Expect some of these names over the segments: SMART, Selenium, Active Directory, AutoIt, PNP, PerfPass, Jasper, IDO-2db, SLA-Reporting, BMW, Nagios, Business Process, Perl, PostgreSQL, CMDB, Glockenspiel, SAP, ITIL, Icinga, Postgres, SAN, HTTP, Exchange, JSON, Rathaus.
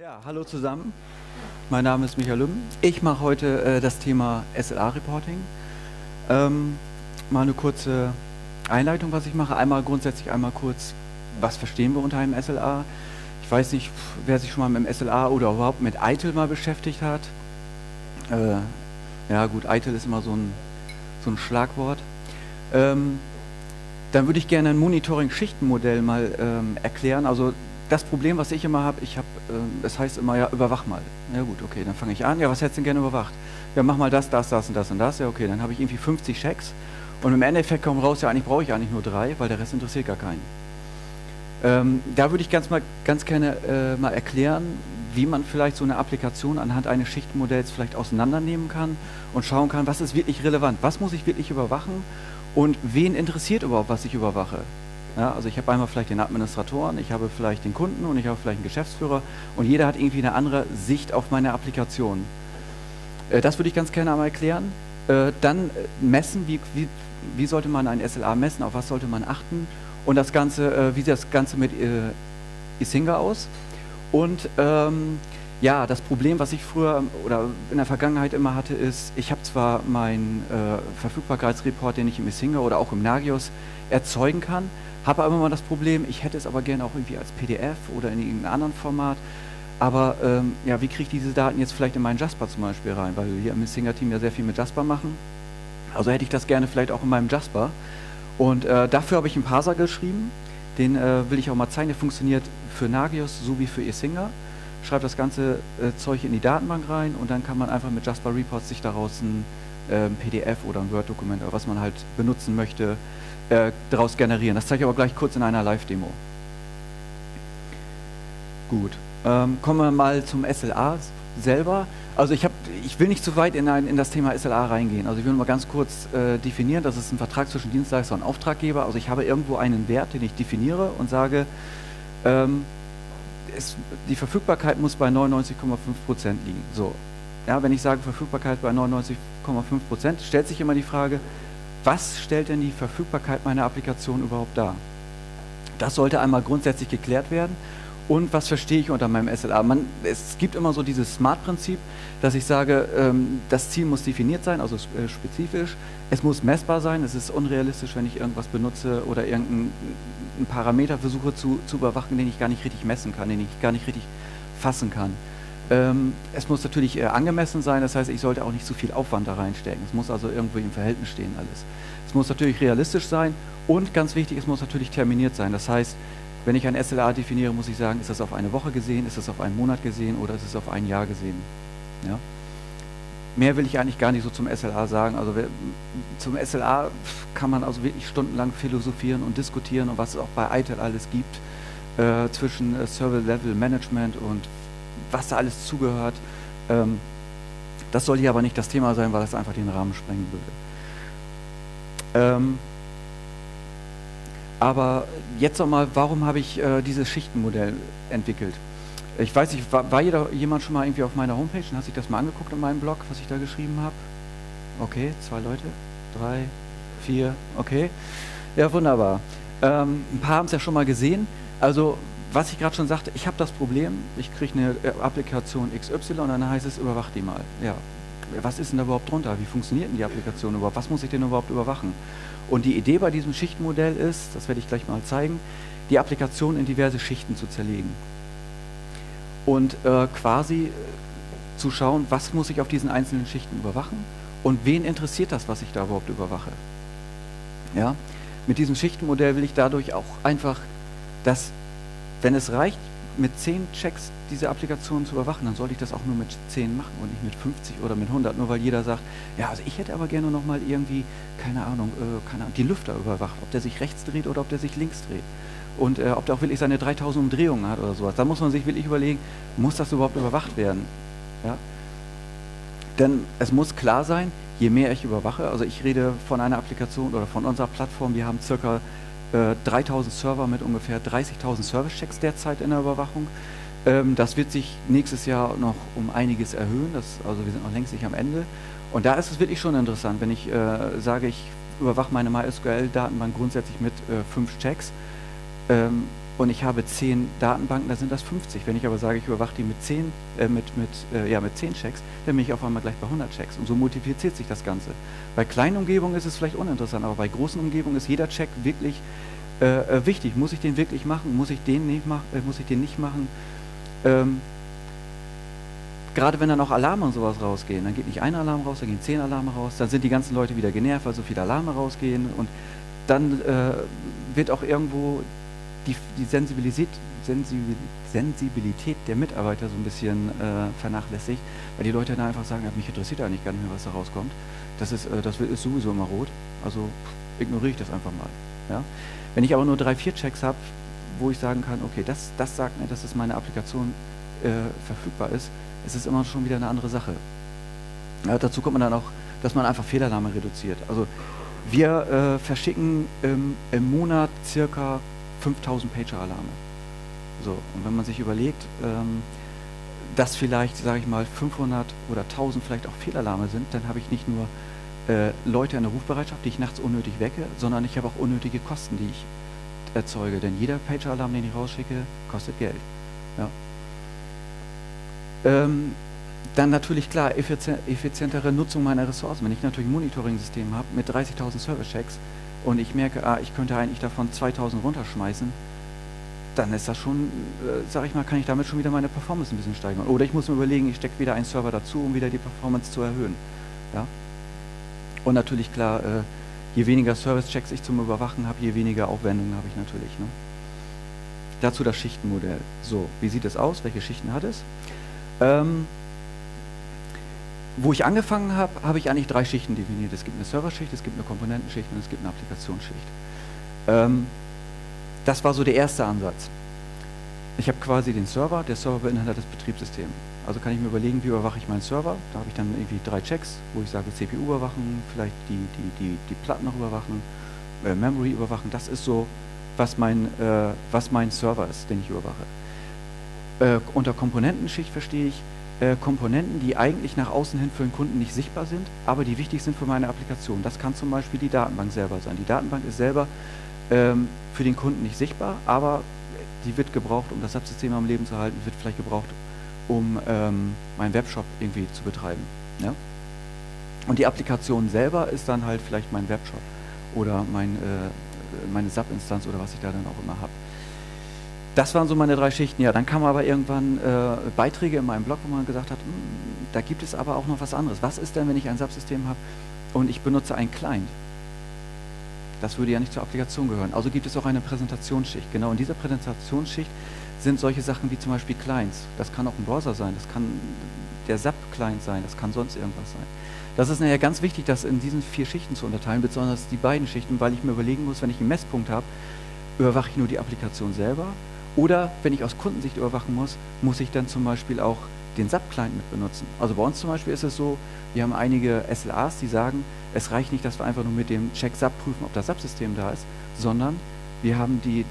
Ja, hallo zusammen. Mein Name ist Michael Lübben. Ich mache heute das Thema SLA-Reporting. Mal eine kurze Einleitung, was ich mache. Einmal grundsätzlich, einmal kurz, was verstehen wir unter einem SLA? Ich weiß nicht, wer sich schon mal mit dem SLA oder überhaupt mit ITIL mal beschäftigt hat. Ja gut, ITIL ist immer so ein Schlagwort. Dann würde ich gerne ein Monitoring-Schichtenmodell mal erklären. Also das Problem, was ich immer habe, es heißt immer, ja, überwach mal. Ja gut, okay, dann fange ich an. Ja, was hättest du denn gerne überwacht? Ja, mach mal das, das, das und das und das. Ja, okay, dann habe ich irgendwie 50 Checks. Und im Endeffekt kommt raus, ja, eigentlich brauche ich eigentlich nur 3, weil der Rest interessiert gar keinen. Da würde ich ganz gerne mal erklären, wie man vielleicht so eine Applikation anhand eines Schichtenmodells vielleicht auseinandernehmen kann und schauen kann, was ist wirklich relevant, was muss ich wirklich überwachen und wen interessiert überhaupt, was ich überwache. Ja, also ich habe einmal vielleicht den Administratoren, ich habe vielleicht den Kunden und ich habe vielleicht einen Geschäftsführer und jeder hat irgendwie eine andere Sicht auf meine Applikation. Das würde ich ganz gerne einmal erklären. Dann messen, wie sollte man ein SLA messen, auf was sollte man achten und das Ganze, wie sieht das Ganze mit Icinga aus? Und ja, das Problem, was ich früher oder in der Vergangenheit immer hatte, ist, ich habe zwar meinen Verfügbarkeitsreport, den ich im Icinga oder auch im Nagios erzeugen kann, habe aber immer das Problem, ich hätte es aber gerne auch irgendwie als PDF oder in irgendeinem anderen Format, aber ja, wie kriege ich diese Daten jetzt vielleicht in meinen Jasper zum Beispiel rein, weil wir hier im Icinga-Team ja sehr viel mit Jasper machen, also hätte ich das gerne vielleicht auch in meinem Jasper und dafür habe ich einen Parser geschrieben, den will ich auch mal zeigen, der funktioniert für Nagios sowie für Icinga. Schreibt das ganze Zeug in die Datenbank rein und dann kann man einfach mit Jasper Reports sich daraus ein PDF oder ein Word-Dokument oder was man halt benutzen möchte, daraus generieren. Das zeige ich aber gleich kurz in einer Live-Demo. Gut, kommen wir mal zum SLA selber. Also ich will nicht zu weit in das Thema SLA reingehen. Also ich will mal ganz kurz definieren, das ist ein Vertrag zwischen Dienstleister und Auftraggeber. Also ich habe irgendwo einen Wert, den ich definiere und sage, die Verfügbarkeit muss bei 99,5% liegen. So. Ja, wenn ich sage Verfügbarkeit bei 99,5%, stellt sich immer die Frage, was stellt denn die Verfügbarkeit meiner Applikation überhaupt dar? Das sollte einmal grundsätzlich geklärt werden. Und was verstehe ich unter meinem SLA? Es gibt immer so dieses SMART-Prinzip, dass ich sage, das Ziel muss definiert sein, also spezifisch. Es muss messbar sein, es ist unrealistisch, wenn ich irgendwas benutze oder irgendeinen Parameter versuche zu überwachen, den ich gar nicht richtig messen kann, den ich gar nicht richtig fassen kann. Es muss natürlich angemessen sein, das heißt, ich sollte auch nicht zu viel Aufwand da reinstecken. Es muss also irgendwo im Verhältnis stehen alles. Es muss natürlich realistisch sein und ganz wichtig, es muss natürlich terminiert sein. Das heißt, wenn ich ein SLA definiere, muss ich sagen, ist das auf eine Woche gesehen, ist das auf einen Monat gesehen oder ist es auf ein Jahr gesehen? Ja? Mehr will ich eigentlich gar nicht so zum SLA sagen. Also zum SLA kann man also wirklich stundenlang philosophieren und diskutieren und was es auch bei ITIL alles gibt, zwischen Server Level Management und was da alles zugehört. Das sollte hier aber nicht das Thema sein, weil das einfach den Rahmen sprengen würde. Aber jetzt nochmal, warum habe ich dieses Schichtenmodell entwickelt? Ich weiß nicht, war jemand schon mal irgendwie auf meiner Homepage und hat sich das mal angeguckt in meinem Blog, was ich da geschrieben habe? Okay, 2 Leute, 3, 4, okay. Ja, wunderbar. Ein paar haben es ja schon mal gesehen. Also, was ich gerade schon sagte, ich habe das Problem, ich kriege eine Applikation XY und dann heißt es, überwacht die mal. Ja. Was ist denn da überhaupt drunter? Wie funktioniert denn die Applikation überhaupt? Was muss ich denn überhaupt überwachen? Und die Idee bei diesem Schichtenmodell ist, das werde ich gleich mal zeigen, die Applikation in diverse Schichten zu zerlegen. Und quasi zu schauen, was muss ich auf diesen einzelnen Schichten überwachen und wen interessiert das, was ich da überhaupt überwache. Ja? Mit diesem Schichtenmodell will ich dadurch auch einfach, dass, wenn es reicht, mit 10 Checks diese Applikation zu überwachen, dann sollte ich das auch nur mit 10 machen und nicht mit 50 oder mit 100, nur weil jeder sagt, ja, also ich hätte aber gerne nochmal irgendwie, keine Ahnung, die Lüfter überwacht, ob der sich rechts dreht oder ob der sich links dreht und ob der auch wirklich seine 3000 Umdrehungen hat oder sowas. Da muss man sich wirklich überlegen, muss das überhaupt überwacht werden? Ja? Denn es muss klar sein, je mehr ich überwache, also ich rede von einer Applikation oder von unserer Plattform, wir haben circa 3000 Server mit ungefähr 30.000 Service-Checks derzeit in der Überwachung. Das wird sich nächstes Jahr noch um einiges erhöhen, also wir sind noch längst nicht am Ende. Und da ist es wirklich schon interessant, wenn ich sage, ich überwache meine MySQL-Datenbank grundsätzlich mit 5 Checks und ich habe 10 Datenbanken, da sind das 50. Wenn ich aber sage, ich überwache die mit 10 Checks, dann bin ich auf einmal gleich bei 100 Checks und so multipliziert sich das Ganze. Bei kleinen Umgebungen ist es vielleicht uninteressant, aber bei großen Umgebungen ist jeder Check wirklich wichtig. Muss ich den wirklich machen? Muss ich den nicht machen? Gerade wenn dann auch Alarme und sowas rausgehen, dann geht nicht ein Alarm raus, dann gehen 10 Alarme raus, dann sind die ganzen Leute wieder genervt, weil so viele Alarme rausgehen und dann wird auch irgendwo die Sensibilität der Mitarbeiter so ein bisschen vernachlässigt, weil die Leute dann einfach sagen, mich interessiert eigentlich gar nicht mehr, was da rauskommt. Das ist sowieso immer rot, also ignoriere ich das einfach mal. Ja? Wenn ich aber nur 3, 4 Checks habe, wo ich sagen kann, okay, das sagt mir, dass es meine Applikation verfügbar ist, es ist immer schon wieder eine andere Sache. Ja, dazu kommt man dann auch, dass man einfach Fehlalarme reduziert. Also wir verschicken im Monat circa 5000 Pager-Alarme. So, und wenn man sich überlegt, dass vielleicht, sage ich mal, 500 oder 1000 vielleicht auch Fehlalarme sind, dann habe ich nicht nur Leute in der Rufbereitschaft, die ich nachts unnötig wecke, sondern ich habe auch unnötige Kosten, die ich erzeuge. Denn jeder Pager-Alarm, den ich rausschicke, kostet Geld. Ja. Dann natürlich klar, effizientere Nutzung meiner Ressourcen. Wenn ich natürlich ein Monitoring-System habe mit 30.000 Service-Checks und ich merke, ich könnte eigentlich davon 2.000 runterschmeißen, dann ist das schon, sag ich mal, kann ich damit schon wieder meine Performance ein bisschen steigern. Oder ich muss mir überlegen, ich stecke wieder einen Server dazu, um wieder die Performance zu erhöhen. Ja? Und natürlich klar, je weniger Service-Checks ich zum Überwachen habe, je weniger Aufwendungen habe ich natürlich. Ne? Dazu das Schichtenmodell. So, wie sieht es aus? Welche Schichten hat es? Wo ich angefangen habe, habe ich eigentlich 3 Schichten definiert. Es gibt eine Serverschicht, es gibt eine Komponentenschicht und es gibt eine Applikationsschicht. Das war so der erste Ansatz. Ich habe quasi den Server, der Server beinhaltet das Betriebssystem. Also kann ich mir überlegen, wie überwache ich meinen Server. Da habe ich dann irgendwie 3 Checks, wo ich sage CPU überwachen, vielleicht die Platten noch überwachen, Memory überwachen. Das ist so, was mein Server ist, den ich überwache. Unter Komponentenschicht verstehe ich Komponenten, die eigentlich nach außen hin für den Kunden nicht sichtbar sind, aber die wichtig sind für meine Applikation. Das kann zum Beispiel die Datenbank selber sein. Die Datenbank ist selber für den Kunden nicht sichtbar, aber die wird gebraucht, um das Subsystem am Leben zu halten, wird vielleicht gebraucht, um meinen Webshop irgendwie zu betreiben. Ja? Und die Applikation selber ist dann halt vielleicht mein Webshop oder meine Sub-Instanz oder was ich da dann auch immer habe. Das waren so meine 3 Schichten. Ja, dann kamen aber irgendwann Beiträge in meinem Blog, wo man gesagt hat, da gibt es aber auch noch was anderes. Was ist denn, wenn ich ein Subsystem habe und ich benutze einen Client? Das würde ja nicht zur Applikation gehören. Also gibt es auch eine Präsentationsschicht. Genau, in dieser Präsentationsschicht sind solche Sachen wie zum Beispiel Clients. Das kann auch ein Browser sein, das kann der SAP-Client sein, das kann sonst irgendwas sein. Das ist nachher ganz wichtig, das in diesen 4 Schichten zu unterteilen, besonders die beiden Schichten, weil ich mir überlegen muss, wenn ich einen Messpunkt habe, überwache ich nur die Applikation selber. Oder wenn ich aus Kundensicht überwachen muss, muss ich dann zum Beispiel auch den SAP-Client mit benutzen. Also bei uns zum Beispiel ist es so, wir haben einige SLAs, die sagen, es reicht nicht, dass wir einfach nur mit dem Check-SAP prüfen, ob das SAP-System da ist, sondern wir haben die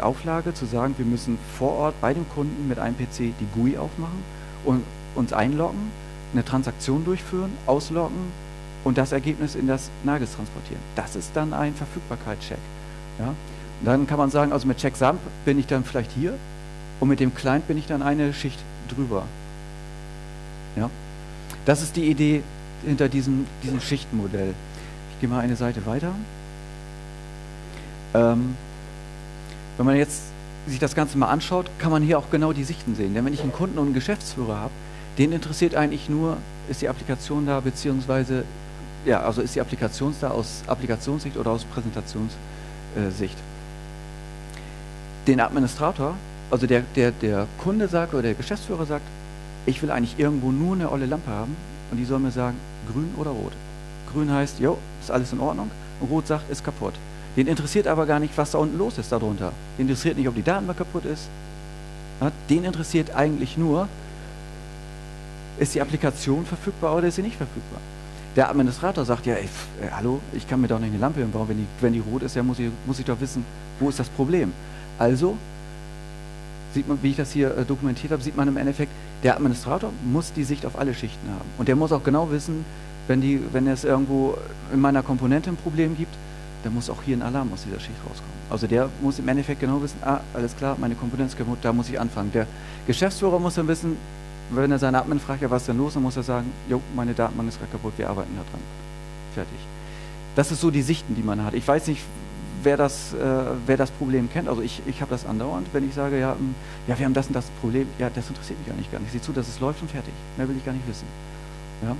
Auflage zu sagen, wir müssen vor Ort bei dem Kunden mit einem PC die GUI aufmachen und uns einloggen, eine Transaktion durchführen, ausloggen und das Ergebnis in das Nagios transportieren. Das ist dann ein Verfügbarkeitscheck. Ja? Dann kann man sagen, also mit Checksump bin ich dann vielleicht hier und mit dem Client bin ich dann eine Schicht drüber. Ja? Das ist die Idee hinter diesem Schichtenmodell. Ich gehe mal eine Seite weiter. Wenn man jetzt sich das Ganze mal anschaut, kann man hier auch genau die Sichten sehen. Denn wenn ich einen Kunden und einen Geschäftsführer habe, den interessiert eigentlich nur, ist die Applikation da, beziehungsweise, ja, also ist die Applikation da aus Applikationssicht oder aus Präsentationssicht. Den Administrator, also der Kunde sagt oder der Geschäftsführer sagt, ich will eigentlich irgendwo nur eine olle Lampe haben und die soll mir sagen, grün oder rot. Grün heißt, jo, ist alles in Ordnung und rot sagt, ist kaputt. Den interessiert aber gar nicht, was da unten los ist darunter. Den interessiert nicht, ob die Datenbank kaputt ist. Den interessiert eigentlich nur, ist die Applikation verfügbar oder ist sie nicht verfügbar. Der Administrator sagt, ja, ey, hallo, ich kann mir doch nicht eine Lampe hinbauen, wenn die rot ist, ja, muss ich doch wissen, wo ist das Problem. Also, sieht man, wie ich das hier dokumentiert habe, sieht man im Endeffekt, der Administrator muss die Sicht auf alle Schichten haben. Und der muss auch genau wissen, wenn es irgendwo in meiner Komponente ein Problem gibt, dann muss auch hier ein Alarm aus dieser Schicht rauskommen. Also der muss im Endeffekt genau wissen, ah, alles klar, meine Kompetenz, da muss ich anfangen. Der Geschäftsführer muss dann wissen, wenn er seinen Admin fragt, ja, was ist denn los, dann muss er sagen, jo, meine Datenbank ist gerade kaputt, wir arbeiten da dran. Fertig. Das ist so die Sichten, die man hat. Ich weiß nicht, wer das Problem kennt. Also ich habe das andauernd, wenn ich sage, ja, ja, wir haben das und das Problem, ja, das interessiert mich eigentlich gar nicht. Sieh zu, dass es läuft und fertig. Mehr will ich gar nicht wissen. Ja.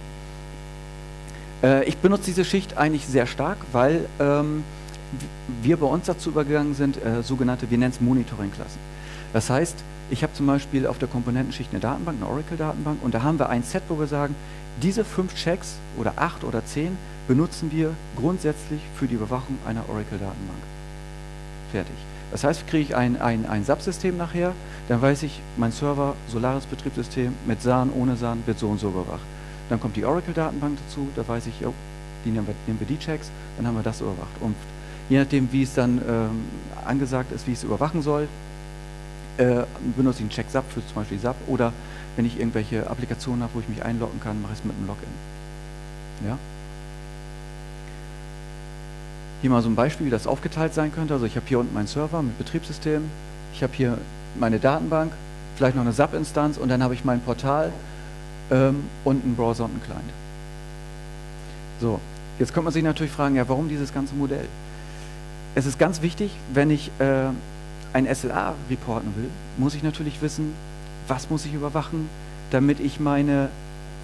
Ich benutze diese Schicht eigentlich sehr stark, weil wir bei uns dazu übergegangen sind, sogenannte, wir nennen es Monitoring-Klassen. Das heißt, ich habe zum Beispiel auf der Komponentenschicht eine Datenbank, eine Oracle-Datenbank, und da haben wir ein Set, wo wir sagen, diese 5 Checks oder 8 oder 10 benutzen wir grundsätzlich für die Überwachung einer Oracle-Datenbank. Fertig. Das heißt, kriege ich ein Subsystem nachher, dann weiß ich, mein Server, Solaris-Betriebssystem mit SAN, ohne SAN, wird so und so überwacht. Dann kommt die Oracle-Datenbank dazu, da weiß ich, jo, die nehmen wir die Checks, dann haben wir das überwacht. Und je nachdem, wie es dann angesagt ist, wie ich es überwachen soll, benutze ich einen Check-SAP für zum Beispiel SAP, oder wenn ich irgendwelche Applikationen habe, wo ich mich einloggen kann, mache ich es mit einem Login. Ja? Hier mal so ein Beispiel, wie das aufgeteilt sein könnte. Also ich habe hier unten meinen Server mit Betriebssystem, ich habe hier meine Datenbank, vielleicht noch eine SAP-Instanz, und dann habe ich mein Portal, und einen Browser und einen Client. So, jetzt könnte man sich natürlich fragen, ja, warum dieses ganze Modell? Es ist ganz wichtig, wenn ich ein SLA reporten will, muss ich natürlich wissen, was muss ich überwachen, damit ich meine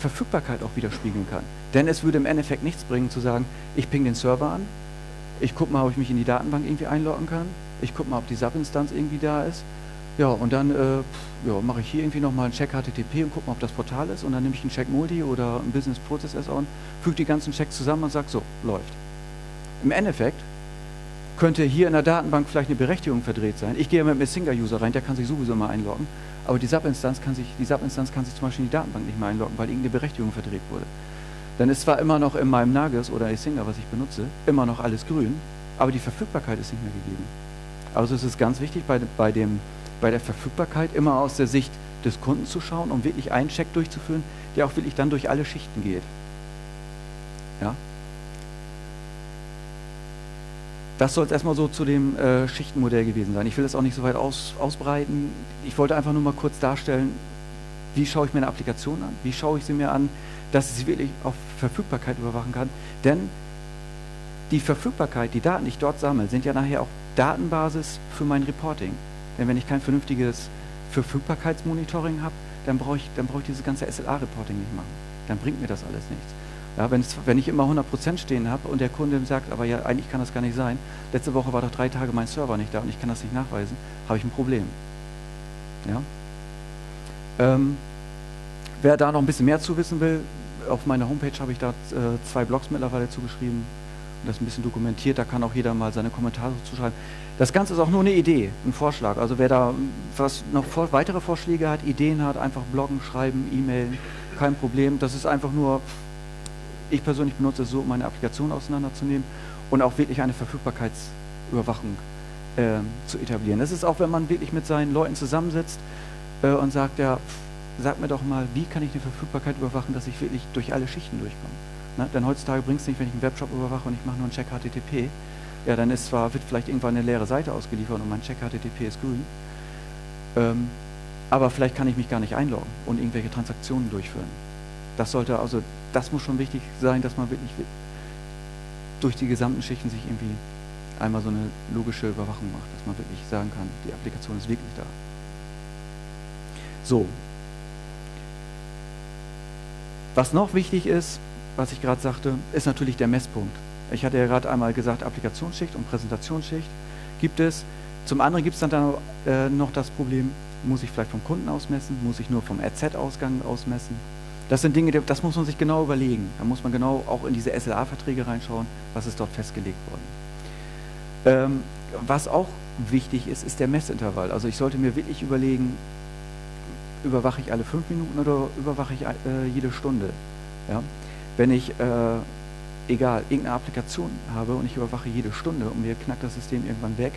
Verfügbarkeit auch widerspiegeln kann. Denn es würde im Endeffekt nichts bringen, zu sagen, ich ping den Server an, ich gucke mal, ob ich mich in die Datenbank irgendwie einloggen kann, ich gucke mal, ob die SAP-Instanz irgendwie da ist, ja, und dann ja, mache ich hier irgendwie nochmal einen Check HTTP und gucke mal, ob das Portal ist, und dann nehme ich einen Check Multi oder einen Business Process SAN, füge die ganzen Checks zusammen und sage, so, läuft. Im Endeffekt könnte hier in der Datenbank vielleicht eine Berechtigung verdreht sein. Ich gehe mit einem Icinga-User rein, der kann sich sowieso mal einloggen, aber die SAP-Instanz kann sich zum Beispiel in die Datenbank nicht mehr einloggen, weil irgendeine Berechtigung verdreht wurde. Dann ist zwar immer noch in meinem Nagios oder Icinga, was ich benutze, immer noch alles grün, aber die Verfügbarkeit ist nicht mehr gegeben. Also es ist ganz wichtig, bei der Verfügbarkeit immer aus der Sicht des Kunden zu schauen, um wirklich einen Check durchzuführen, der auch wirklich dann durch alle Schichten geht. Ja? Das soll es erstmal so zu dem Schichtenmodell gewesen sein. Ich will das auch nicht so weit ausbreiten. Ich wollte einfach nur mal kurz darstellen, wie schaue ich mir eine Applikation an, wie schaue ich sie mir an, dass ich sie wirklich auf Verfügbarkeit überwachen kann. Denn die Verfügbarkeit, die Daten, die ich dort sammle, sind ja nachher auch Datenbasis für mein Reporting. Denn wenn ich kein vernünftiges Verfügbarkeitsmonitoring habe, dann brauche ich dieses ganze SLA-Reporting nicht machen. Dann bringt mir das alles nichts. Ja, wenn ich immer 100% stehen habe und der Kunde sagt, aber ja, eigentlich kann das gar nicht sein, letzte Woche war doch 3 Tage mein Server nicht da und ich kann das nicht nachweisen, habe ich ein Problem. Ja? Wer da noch ein bisschen mehr zu wissen will, auf meiner Homepage habe ich da 2 Blogs mittlerweile zugeschrieben. Das ist ein bisschen dokumentiert, da kann auch jeder mal seine Kommentare zuschreiben. Das Ganze ist auch nur eine Idee, ein Vorschlag. Also wer da noch weitere Vorschläge hat, Ideen hat, einfach bloggen, schreiben, E-Mailen, kein Problem. Das ist einfach nur, ich persönlich benutze es so, um meine Applikation auseinanderzunehmen und auch wirklich eine Verfügbarkeitsüberwachung zu etablieren. Das ist auch, wenn man wirklich mit seinen Leuten zusammensitzt und sagt, ja, sag mir doch mal, wie kann ich eine Verfügbarkeit überwachen, dass ich wirklich durch alle Schichten durchkomme. Ne? Denn heutzutage bringt es nicht, wenn ich einen Webshop überwache und ich mache nur einen Check HTTP. Ja, dann wird vielleicht irgendwann eine leere Seite ausgeliefert und mein Check HTTP ist grün. Aber vielleicht kann ich mich gar nicht einloggen und irgendwelche Transaktionen durchführen. Das muss schon wichtig sein, dass man wirklich durch die gesamten Schichten sich irgendwie einmal so eine logische Überwachung macht, dass man wirklich sagen kann, die Applikation ist wirklich da. So. Was noch wichtig ist, was ich gerade sagte, ist natürlich der Messpunkt. Ich hatte ja gerade einmal gesagt, Applikationsschicht und Präsentationsschicht gibt es. Zum anderen gibt es dann noch das Problem, muss ich vielleicht vom Kunden ausmessen, muss ich nur vom RZ-Ausgang ausmessen. Das sind Dinge, das muss man sich genau überlegen. Da muss man genau auch in diese SLA-Verträge reinschauen, was ist dort festgelegt worden. Was auch wichtig ist, ist der Messintervall. Also ich sollte mir wirklich überlegen, überwache ich alle 5 Minuten oder überwache ich jede Stunde. Ja? Wenn ich irgendeine Applikation habe und ich überwache jede Stunde und mir knackt das System irgendwann weg,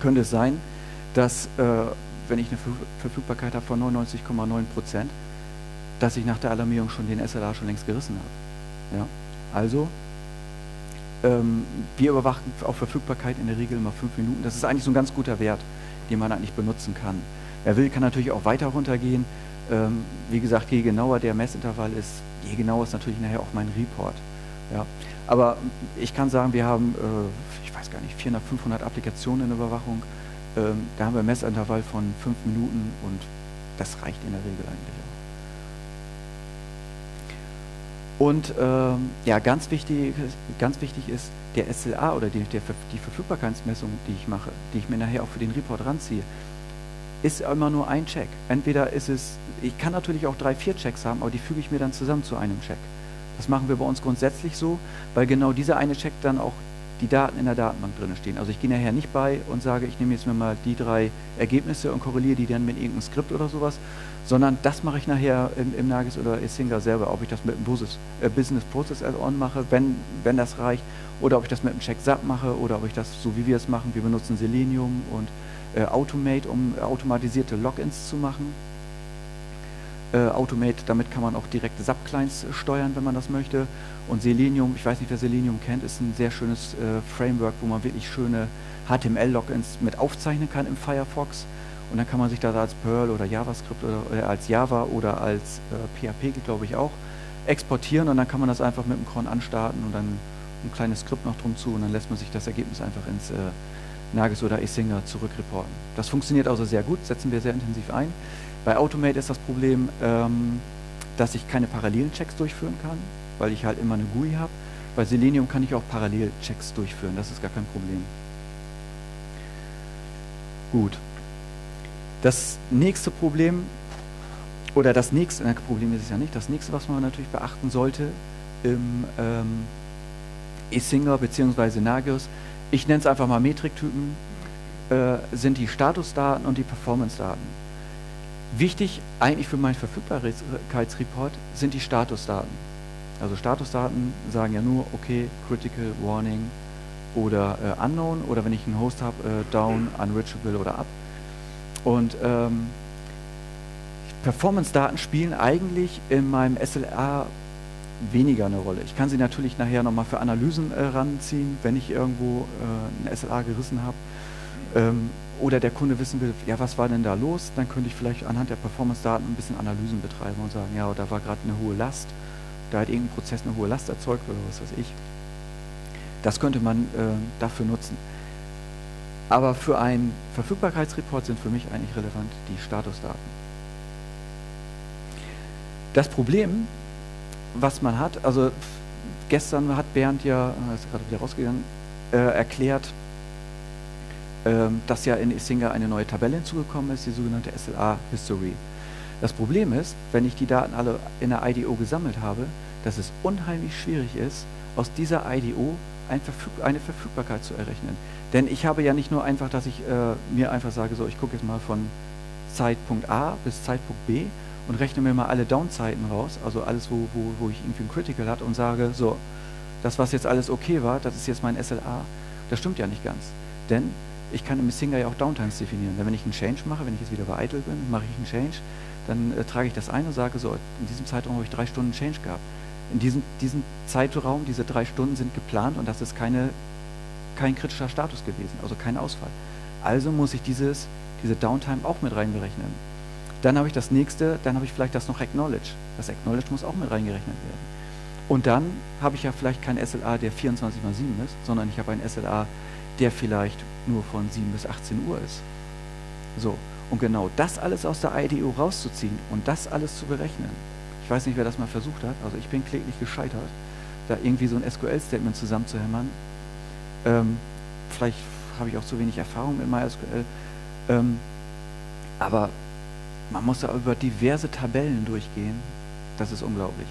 könnte es sein, dass, wenn ich eine Verfügbarkeit habe von 99,9%, dass ich nach der Alarmierung schon den SLA längst gerissen habe. Ja? Also Wir überwachen auf Verfügbarkeit in der Regel immer 5 Minuten. Das ist eigentlich so ein ganz guter Wert, den man eigentlich benutzen kann. Wer will, kann natürlich auch weiter runtergehen. Wie gesagt, je genauer der Messintervall ist, je genauer ist natürlich nachher auch mein Report. Ja. Aber ich kann sagen, wir haben, ich weiß gar nicht, 400, 500 Applikationen in Überwachung. Da haben wir einen Messintervall von 5 Minuten und das reicht in der Regel eigentlich auch. Und ja, ganz wichtig ist der SLA oder die Verfügbarkeitsmessung, die ich mache, die ich mir nachher auch für den Report ranziehe, ist immer nur ein Check. Entweder ist es, ich kann natürlich auch 3, 4 Checks haben, aber die füge ich mir dann zusammen zu einem Check. Das machen wir bei uns grundsätzlich so, weil genau dieser eine Check dann auch die Daten in der Datenbank drin stehen. Also ich gehe nachher nicht bei und sage, ich nehme jetzt mir mal die 3 Ergebnisse und korreliere die dann mit irgendeinem Skript oder sowas, sondern das mache ich nachher im Nagios oder Icinga selber, ob ich das mit einem Business Process Add-on mache, wenn das reicht, oder ob ich das mit einem Check-SAP mache, oder ob ich das, so wie wir es machen, wir benutzen Selenium und Automate, um automatisierte Logins zu machen. Automate, damit kann man auch direkte SAP-Clients steuern, wenn man das möchte. Und Selenium, ich weiß nicht, wer Selenium kennt, ist ein sehr schönes Framework, wo man wirklich schöne HTML-Logins mit aufzeichnen kann im Firefox. Und dann kann man sich da als Perl oder JavaScript oder als Java oder als PHP, glaube ich, auch exportieren. Und dann kann man das einfach mit dem Cron anstarten und dann ein kleines Skript noch drum zu. Und dann lässt man sich das Ergebnis einfach ins Nagios oder Icinga zurückreporten. Das funktioniert also sehr gut, setzen wir sehr intensiv ein. Bei Automate ist das Problem, dass ich keine parallelen Checks durchführen kann, weil ich halt immer eine GUI habe. Bei Selenium kann ich auch parallel Checks durchführen, das ist gar kein Problem. Gut. Das nächste Problem, oder das nächste, Problem ist es ja nicht, das nächste, was man natürlich beachten sollte im Icinga bzw. Nagios, ich nenne es einfach mal Metriktypen, sind die Statusdaten und die Performance-Daten. Wichtig eigentlich für meinen Verfügbarkeitsreport sind die Statusdaten. Also Statusdaten sagen ja nur, okay, Critical, Warning oder Unknown, oder wenn ich einen Host habe, Down, Unreachable oder Up. Und Performance-Daten spielen eigentlich in meinem SLA weniger eine Rolle. Ich kann sie natürlich nachher nochmal für Analysen ranziehen, wenn ich irgendwo ein SLA gerissen habe. Oder der Kunde wissen will, ja, was war denn da los? Dann könnte ich vielleicht anhand der Performance-Daten ein bisschen Analysen betreiben und sagen, ja, da war gerade eine hohe Last, da hat irgendein Prozess eine hohe Last erzeugt oder was weiß ich. Das könnte man dafür nutzen. Aber für einen Verfügbarkeitsreport sind für mich eigentlich relevant die Statusdaten. Das Problem, was man hat, also gestern hat Bernd ja, ist gerade wieder rausgegangen, erklärt, dass ja in Icinga eine neue Tabelle hinzugekommen ist, die sogenannte SLA History. Das Problem ist, wenn ich die Daten alle in der IDO gesammelt habe, dass es unheimlich schwierig ist, aus dieser IDO eine Verfügbarkeit zu errechnen. Denn ich habe ja nicht nur einfach, dass ich mir einfach sage, so ich gucke jetzt mal von Zeitpunkt A bis Zeitpunkt B und rechne mir mal alle Downzeiten raus, also alles, wo ich irgendwie ein Critical hatte und sage, so, das, was jetzt alles okay war, das ist jetzt mein SLA. Das stimmt ja nicht ganz. Denn ich kann im Icinga ja auch Downtimes definieren. Denn wenn ich einen Change mache, wenn ich jetzt wieder bei ITIL bin, mache ich einen Change, dann trage ich das ein und sage so, in diesem Zeitraum habe ich 3 Stunden Change gehabt. In diesem Zeitraum, diese 3 Stunden sind geplant und das ist kein kritischer Status gewesen, also kein Ausfall. Also muss ich diese Downtime auch mit reinberechnen. Dann habe ich das nächste, dann habe ich vielleicht das noch Acknowledge. Das Acknowledge muss auch mit reingerechnet werden. Und dann habe ich ja vielleicht kein SLA, der 24×7 ist, sondern ich habe ein SLA, der vielleicht nur von 7 bis 18 Uhr ist. So, und genau das alles aus der IDO rauszuziehen und das alles zu berechnen. Ich weiß nicht, wer das mal versucht hat, also ich bin kläglich gescheitert, da irgendwie so ein SQL-Statement zusammenzuhämmern. Vielleicht habe ich auch zu wenig Erfahrung mit MySQL, aber man muss da über diverse Tabellen durchgehen. Das ist unglaublich.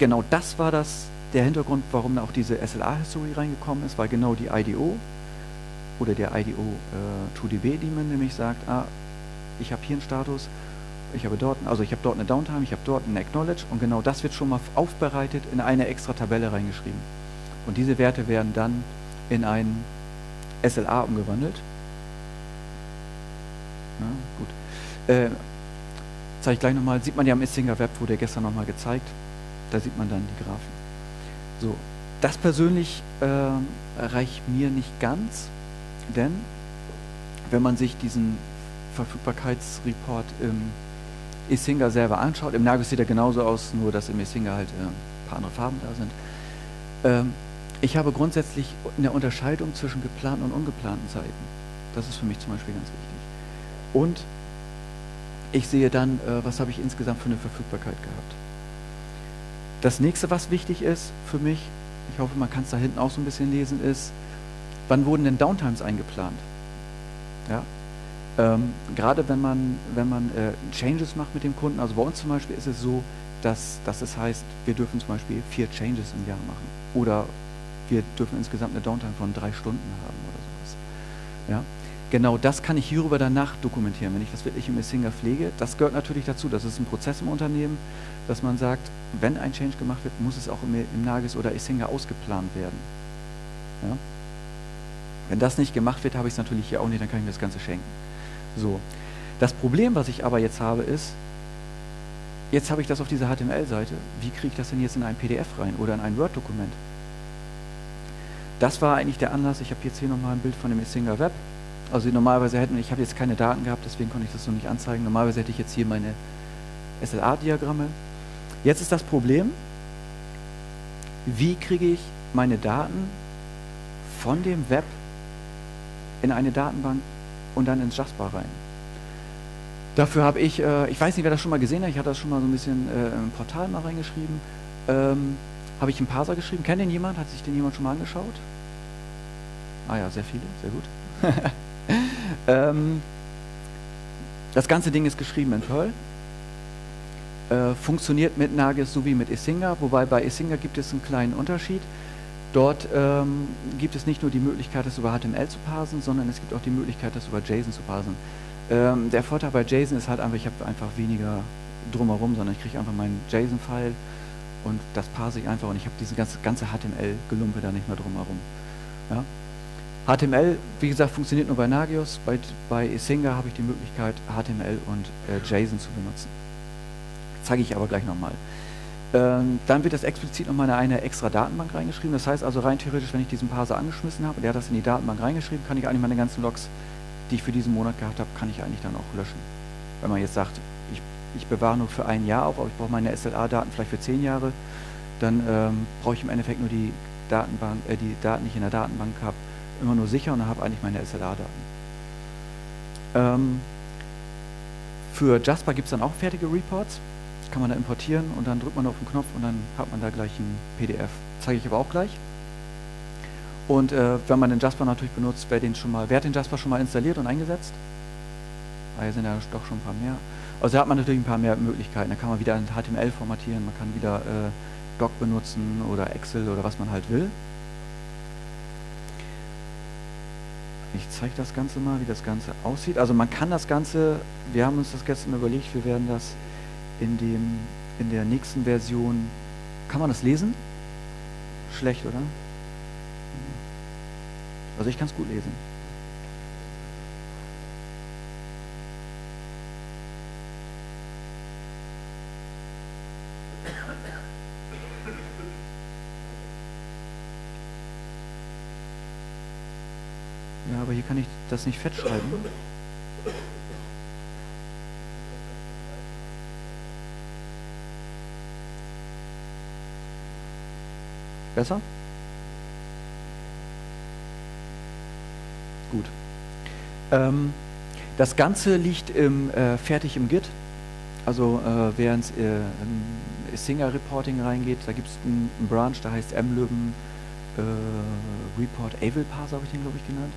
Genau das war der Hintergrund, warum da auch diese SLA-History reingekommen ist, weil genau die IDO oder der IDO-2db, die man nämlich sagt, ah, ich habe hier einen Status, ich habe dort eine Downtime, ich habe dort ein Acknowledge und genau das wird schon mal aufbereitet in eine extra Tabelle reingeschrieben. Und diese Werte werden dann in einen SLA umgewandelt. Na, gut. Zeige ich gleich nochmal, sieht man ja am Icinga Web, wurde gestern nochmal gezeigt, da sieht man dann die Graphen. So, Das persönlich reicht mir nicht ganz, denn wenn man sich diesen Verfügbarkeitsreport im Icinga selber anschaut, im Nagios sieht er genauso aus, nur dass im Icinga halt ein paar andere Farben da sind. Ich habe grundsätzlich eine Unterscheidung zwischen geplanten und ungeplanten Zeiten. Das ist für mich zum Beispiel ganz wichtig. Und ich sehe dann, was habe ich insgesamt für eine Verfügbarkeit gehabt. Das nächste, was wichtig ist für mich, ich hoffe, man kann es da hinten auch so ein bisschen lesen, ist, wann wurden denn Downtimes eingeplant? Ja? Gerade wenn man Changes macht mit dem Kunden, also bei uns zum Beispiel ist es so, dass es heißt, wir dürfen zum Beispiel 4 Changes im Jahr machen. Oder wir dürfen insgesamt eine Downtime von 3 Stunden haben oder sowas. Ja? Genau das kann ich hierüber danach dokumentieren, wenn ich das wirklich im Icinga pflege. Das gehört natürlich dazu, das ist ein Prozess im Unternehmen, dass man sagt, wenn ein Change gemacht wird, muss es auch im Nagios oder Icinga ausgeplant werden. Ja? Wenn das nicht gemacht wird, habe ich es natürlich hier auch nicht, dann kann ich mir das Ganze schenken. So. Das Problem, was ich aber jetzt habe, ist, jetzt habe ich das auf dieser HTML-Seite, wie kriege ich das denn jetzt in ein PDF rein oder in ein Word-Dokument? Das war eigentlich der Anlass, ich habe jetzt hier nochmal ein Bild von dem Icinga Web. Also normalerweise ich habe jetzt keine Daten gehabt, deswegen konnte ich das so nicht anzeigen. Normalerweise hätte ich jetzt hier meine SLA-Diagramme. Jetzt ist das Problem, wie kriege ich meine Daten von dem Web in eine Datenbank und dann ins Jasper rein. Dafür habe ich, ich weiß nicht, wer das schon mal gesehen hat, ich hatte das schon mal so ein bisschen im Portal mal reingeschrieben, habe ich einen Parser geschrieben. Kennt den jemand? Hat sich den jemand schon mal angeschaut? Ah ja, sehr viele, sehr gut. Das ganze Ding ist geschrieben in Perl, funktioniert mit Nagios sowie mit Icinga, wobei bei Icinga gibt es einen kleinen Unterschied. Dort gibt es nicht nur die Möglichkeit, das über HTML zu parsen, sondern es gibt auch die Möglichkeit, das über JSON zu parsen. Der Vorteil bei JSON ist halt einfach, ich habe einfach weniger drumherum, sondern ich kriege einfach meinen JSON-File und das parse ich einfach und ich habe diese ganze HTML-Gelumpe da nicht mehr drumherum. Ja? HTML, wie gesagt, funktioniert nur bei Nagios, bei Icinga habe ich die Möglichkeit, HTML und JSON zu benutzen. Zeige ich aber gleich nochmal. Dann wird das explizit nochmal in eine extra Datenbank reingeschrieben, das heißt also rein theoretisch, wenn ich diesen Parser angeschmissen habe und der hat das in die Datenbank reingeschrieben, kann ich eigentlich meine ganzen Logs, die ich für diesen Monat gehabt habe, kann ich eigentlich dann auch löschen. Wenn man jetzt sagt, ich bewahre nur für ein Jahr auf, aber ich brauche meine SLA-Daten vielleicht für 10 Jahre, dann brauche ich im Endeffekt nur die Daten, die ich in der Datenbank habe, immer nur sicher und habe eigentlich meine SLA-Daten. Für Jasper gibt es dann auch fertige Reports, das kann man da importieren und dann drückt man auf den Knopf und dann hat man da gleich ein PDF. Zeige ich aber auch gleich. Und wenn man den Jasper natürlich benutzt, wer hat den Jasper schon mal installiert und eingesetzt? Ah, hier sind ja doch schon ein paar mehr. Also da hat man natürlich ein paar mehr Möglichkeiten, da kann man wieder in HTML formatieren, man kann wieder Doc benutzen oder Excel oder was man halt will. Ich zeige das Ganze mal, wie das Ganze aussieht. Also man kann das Ganze, wir haben uns das gestern überlegt, wir werden das in der nächsten Version, kann man das lesen? Schlecht, oder? Also ich kann es gut lesen. Ja, aber hier kann ich das nicht fett schreiben. Besser? Gut. Das Ganze liegt fertig im Git. Also wer ins Icinga Reporting reingeht, da gibt es einen Branch, der heißt mlübben Report Able Parser, habe ich den glaube ich genannt.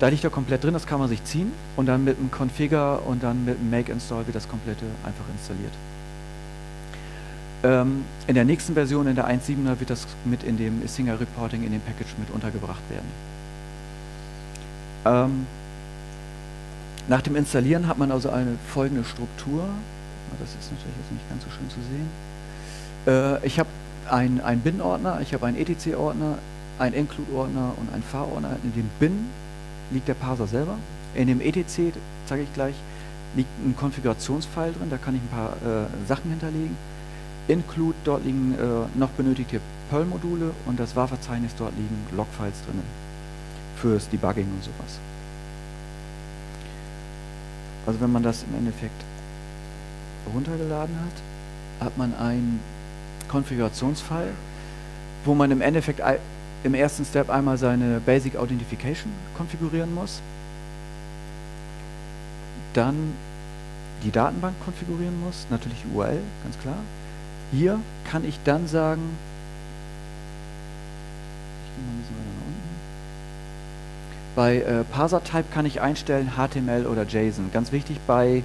Da liegt er komplett drin, das kann man sich ziehen und dann mit einem Configure und dann mit einem Make-Install wird das komplette einfach installiert. In der nächsten Version, in der 1.7er, wird das mit in dem Icinga Reporting in dem Package mit untergebracht werden. Nach dem Installieren hat man also eine folgende Struktur. Das ist natürlich jetzt nicht ganz so schön zu sehen. Ich habe einen Bin-Ordner, ich habe einen ETC-Ordner, einen Include-Ordner und einen Far-Ordner. In dem Bin liegt der Parser selber. In dem ETC, zeige ich gleich, liegt ein Konfigurationsfile drin, da kann ich ein paar Sachen hinterlegen. Include, dort liegen noch benötigte Perl-Module und das WAR-Verzeichnis, dort liegen Logfiles drin fürs Debugging und sowas. Also wenn man das im Endeffekt runtergeladen hat, hat man einen Konfigurationsfile, wo man im Endeffekt im ersten Step einmal seine Basic Authentication konfigurieren muss, dann die Datenbank konfigurieren muss, natürlich URL, ganz klar. Hier kann ich dann sagen, ich gehe mal ein bisschen weiter nach unten. Bei Parser-Type kann ich einstellen HTML oder JSON. Ganz wichtig, bei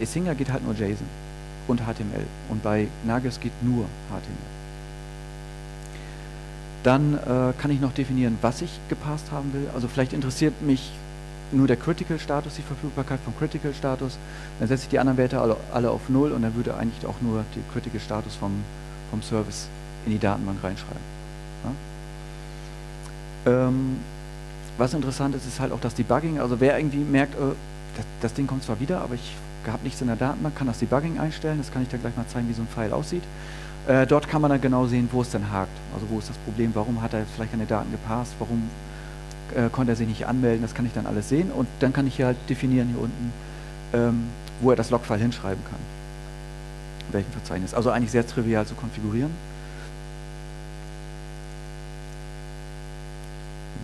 Icinga geht halt nur JSON und HTML und bei Nagios geht nur HTML. Dann kann ich noch definieren, was ich gepasst haben will. Also vielleicht interessiert mich nur der Critical-Status, die Verfügbarkeit vom Critical-Status. Dann setze ich die anderen Werte alle auf 0 und dann würde eigentlich auch nur der Critical-Status vom Service in die Datenbank reinschreiben. Ja? Was interessant ist, ist halt auch das Debugging. Also wer irgendwie merkt, das Ding kommt zwar wieder, aber ich habe nichts in der Datenbank, kann das Debugging einstellen. Das kann ich dann gleich mal zeigen, wie so ein File aussieht. Dort kann man dann genau sehen, wo es dann hakt. Also wo ist das Problem, warum hat er vielleicht an den Daten gepasst, warum konnte er sich nicht anmelden, das kann ich dann alles sehen und dann kann ich hier halt definieren hier unten, wo er das Logfile hinschreiben kann, in welchem Verzeichnis. Also eigentlich sehr trivial zu konfigurieren.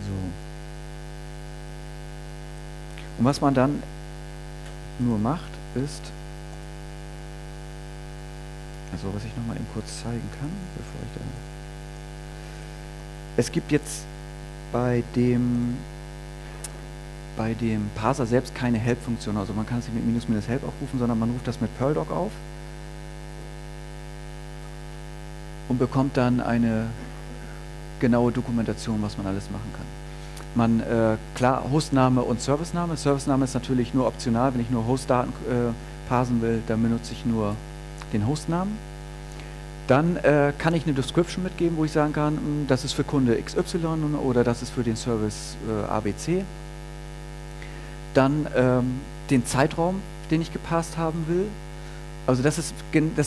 So. Und was man dann nur macht, ist, also was ich nochmal eben kurz zeigen kann, bevor ich da... Es gibt jetzt bei dem Parser selbst keine Help-Funktion, also man kann es nicht mit --help aufrufen, sondern man ruft das mit Perl-Doc auf und bekommt dann eine genaue Dokumentation, was man alles machen kann. Man, klar, Hostname und Servicename. Servicename ist natürlich nur optional, wenn ich nur Hostdaten parsen will, dann benutze ich nur den Hostnamen. Dann kann ich eine Description mitgeben, wo ich sagen kann, das ist für Kunde XY oder das ist für den Service ABC. Dann den Zeitraum, den ich gepasst haben will. Also das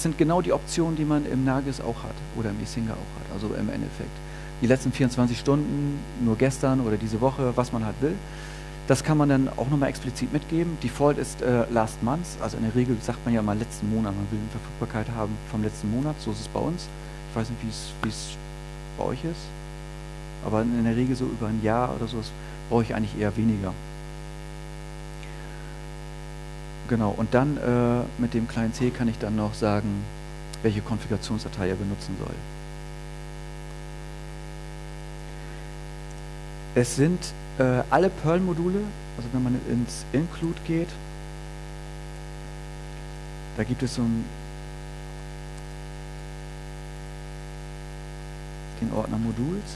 sind genau die Optionen, die man im Nagios auch hat oder im Icinga auch hat, also im Endeffekt. Die letzten 24 Stunden, nur gestern oder diese Woche, was man halt will. Das kann man dann auch nochmal explizit mitgeben. Default ist Last Month, also in der Regel sagt man ja mal letzten Monat, man will eine Verfügbarkeit haben vom letzten Monat, so ist es bei uns. Ich weiß nicht, wie es bei euch ist, aber in der Regel so über ein Jahr oder so brauche ich eigentlich eher weniger. Genau, und dann mit dem kleinen C kann ich dann noch sagen, welche Konfigurationsdatei er benutzen soll. Es sind alle Perl-Module, also wenn man ins Include geht, da gibt es so den Ordner Moduls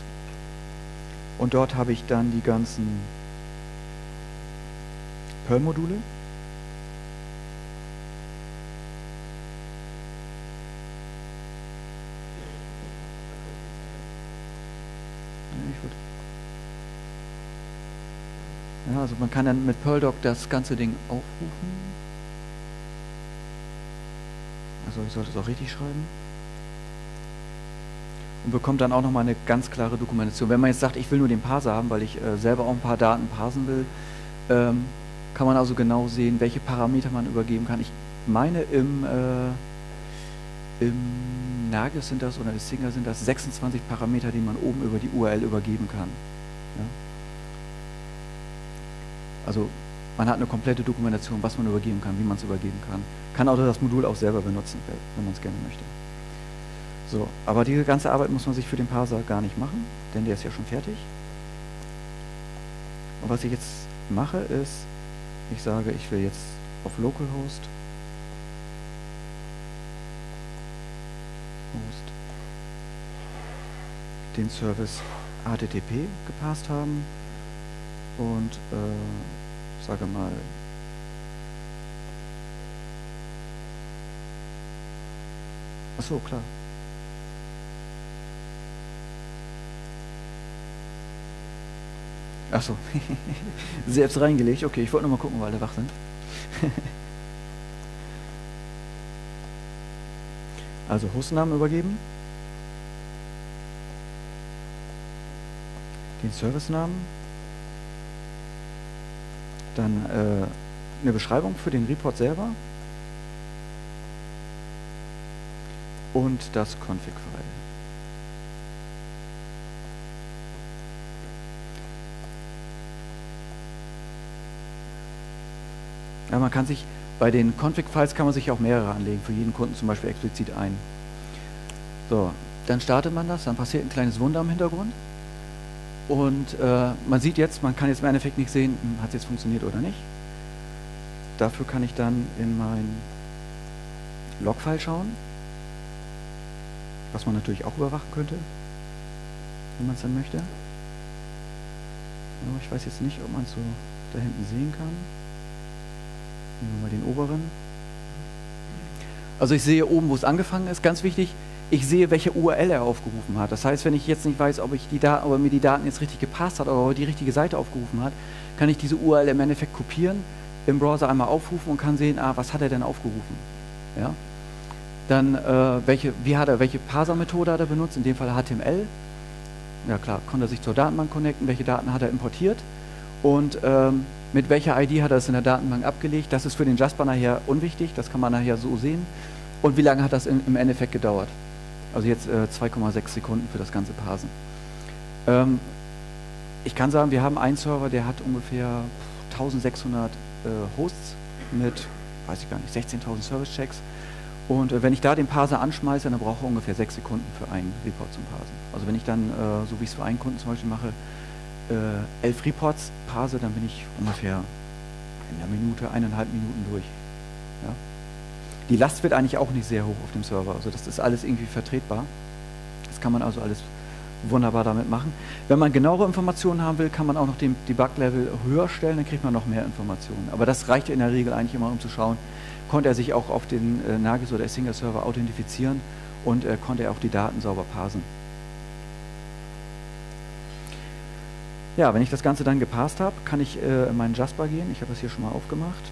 und dort habe ich dann die ganzen Perl-Module. Ja, also man kann dann mit Perl-Doc das ganze Ding aufrufen. Also ich sollte es auch richtig schreiben. Und bekommt dann auch nochmal eine ganz klare Dokumentation. Wenn man jetzt sagt, ich will nur den Parser haben, weil ich selber auch ein paar Daten parsen will, kann man also genau sehen, welche Parameter man übergeben kann. Ich meine, im Nagios sind das oder im Icinga sind das 26 Parameter, die man oben über die URL übergeben kann. Ja? Also man hat eine komplette Dokumentation, was man übergeben kann, wie man es übergeben kann. Kann auch das Modul auch selber benutzen, wenn man es gerne möchte. So, aber diese ganze Arbeit muss man sich für den Parser gar nicht machen, denn der ist ja schon fertig. Und was ich jetzt mache ist, ich sage, ich will jetzt auf Localhost den Service HTTP gepasst haben. Und sage mal, achso, klar. Achso, selbst reingelegt. Okay, ich wollte nur mal gucken, weil alle wach sind. Also Hostnamen übergeben, den Servicenamen, dann eine Beschreibung für den Report selber und das Config-File. Ja, man kann sich bei den Config-Files kann man sich auch mehrere anlegen, für jeden Kunden zum Beispiel explizit einen. So, dann startet man das, dann passiert ein kleines Wunder im Hintergrund und man sieht jetzt, man kann jetzt im Endeffekt nicht sehen, hat es jetzt funktioniert oder nicht. Dafür kann ich dann in mein Log-File schauen, was man natürlich auch überwachen könnte, wenn man es dann möchte. Aber ich weiß jetzt nicht, ob man es so da hinten sehen kann. Nehmen wir mal den oberen. Also ich sehe oben, wo es angefangen ist, ganz wichtig, ich sehe, welche URL er aufgerufen hat. Das heißt, wenn ich jetzt nicht weiß, ob er mir die Daten jetzt richtig gepasst hat, oder die richtige Seite aufgerufen hat, kann ich diese URL im Endeffekt kopieren, im Browser einmal aufrufen und kann sehen, ah, was hat er denn aufgerufen? Ja? Dann, welche Parser-Methode hat er benutzt, in dem Fall HTML. Ja klar, konnte er sich zur Datenbank connecten, welche Daten hat er importiert und mit welcher ID hat er es in der Datenbank abgelegt. Das ist für den Jasper nachher unwichtig, das kann man nachher so sehen. Und wie lange hat das im Endeffekt gedauert? Also jetzt 2,6 Sekunden für das ganze Parsen. Ich kann sagen, wir haben einen Server, der hat ungefähr 1600 Hosts mit, weiß ich gar nicht, 16.000 Service-Checks. Und wenn ich da den Parser anschmeiße, dann brauche ich ungefähr 6 Sekunden für einen Report zum Parsen. Also wenn ich dann, so wie ich es für einen Kunden zum Beispiel mache, 11 Reports parse, dann bin ich ungefähr in einer Minute, 1,5 Minuten durch. Ja? Die Last wird eigentlich auch nicht sehr hoch auf dem Server, also das ist alles irgendwie vertretbar. Das kann man also alles wunderbar damit machen. Wenn man genauere Informationen haben will, kann man auch noch den Debug-Level höher stellen, dann kriegt man noch mehr Informationen. Aber das reicht in der Regel eigentlich immer, um zu schauen, konnte er sich auch auf den Nagios oder Icinga-Server authentifizieren und konnte er auch die Daten sauber parsen. Ja, wenn ich das Ganze dann gepasst habe, kann ich in meinen Jasper gehen. Ich habe das hier schon mal aufgemacht.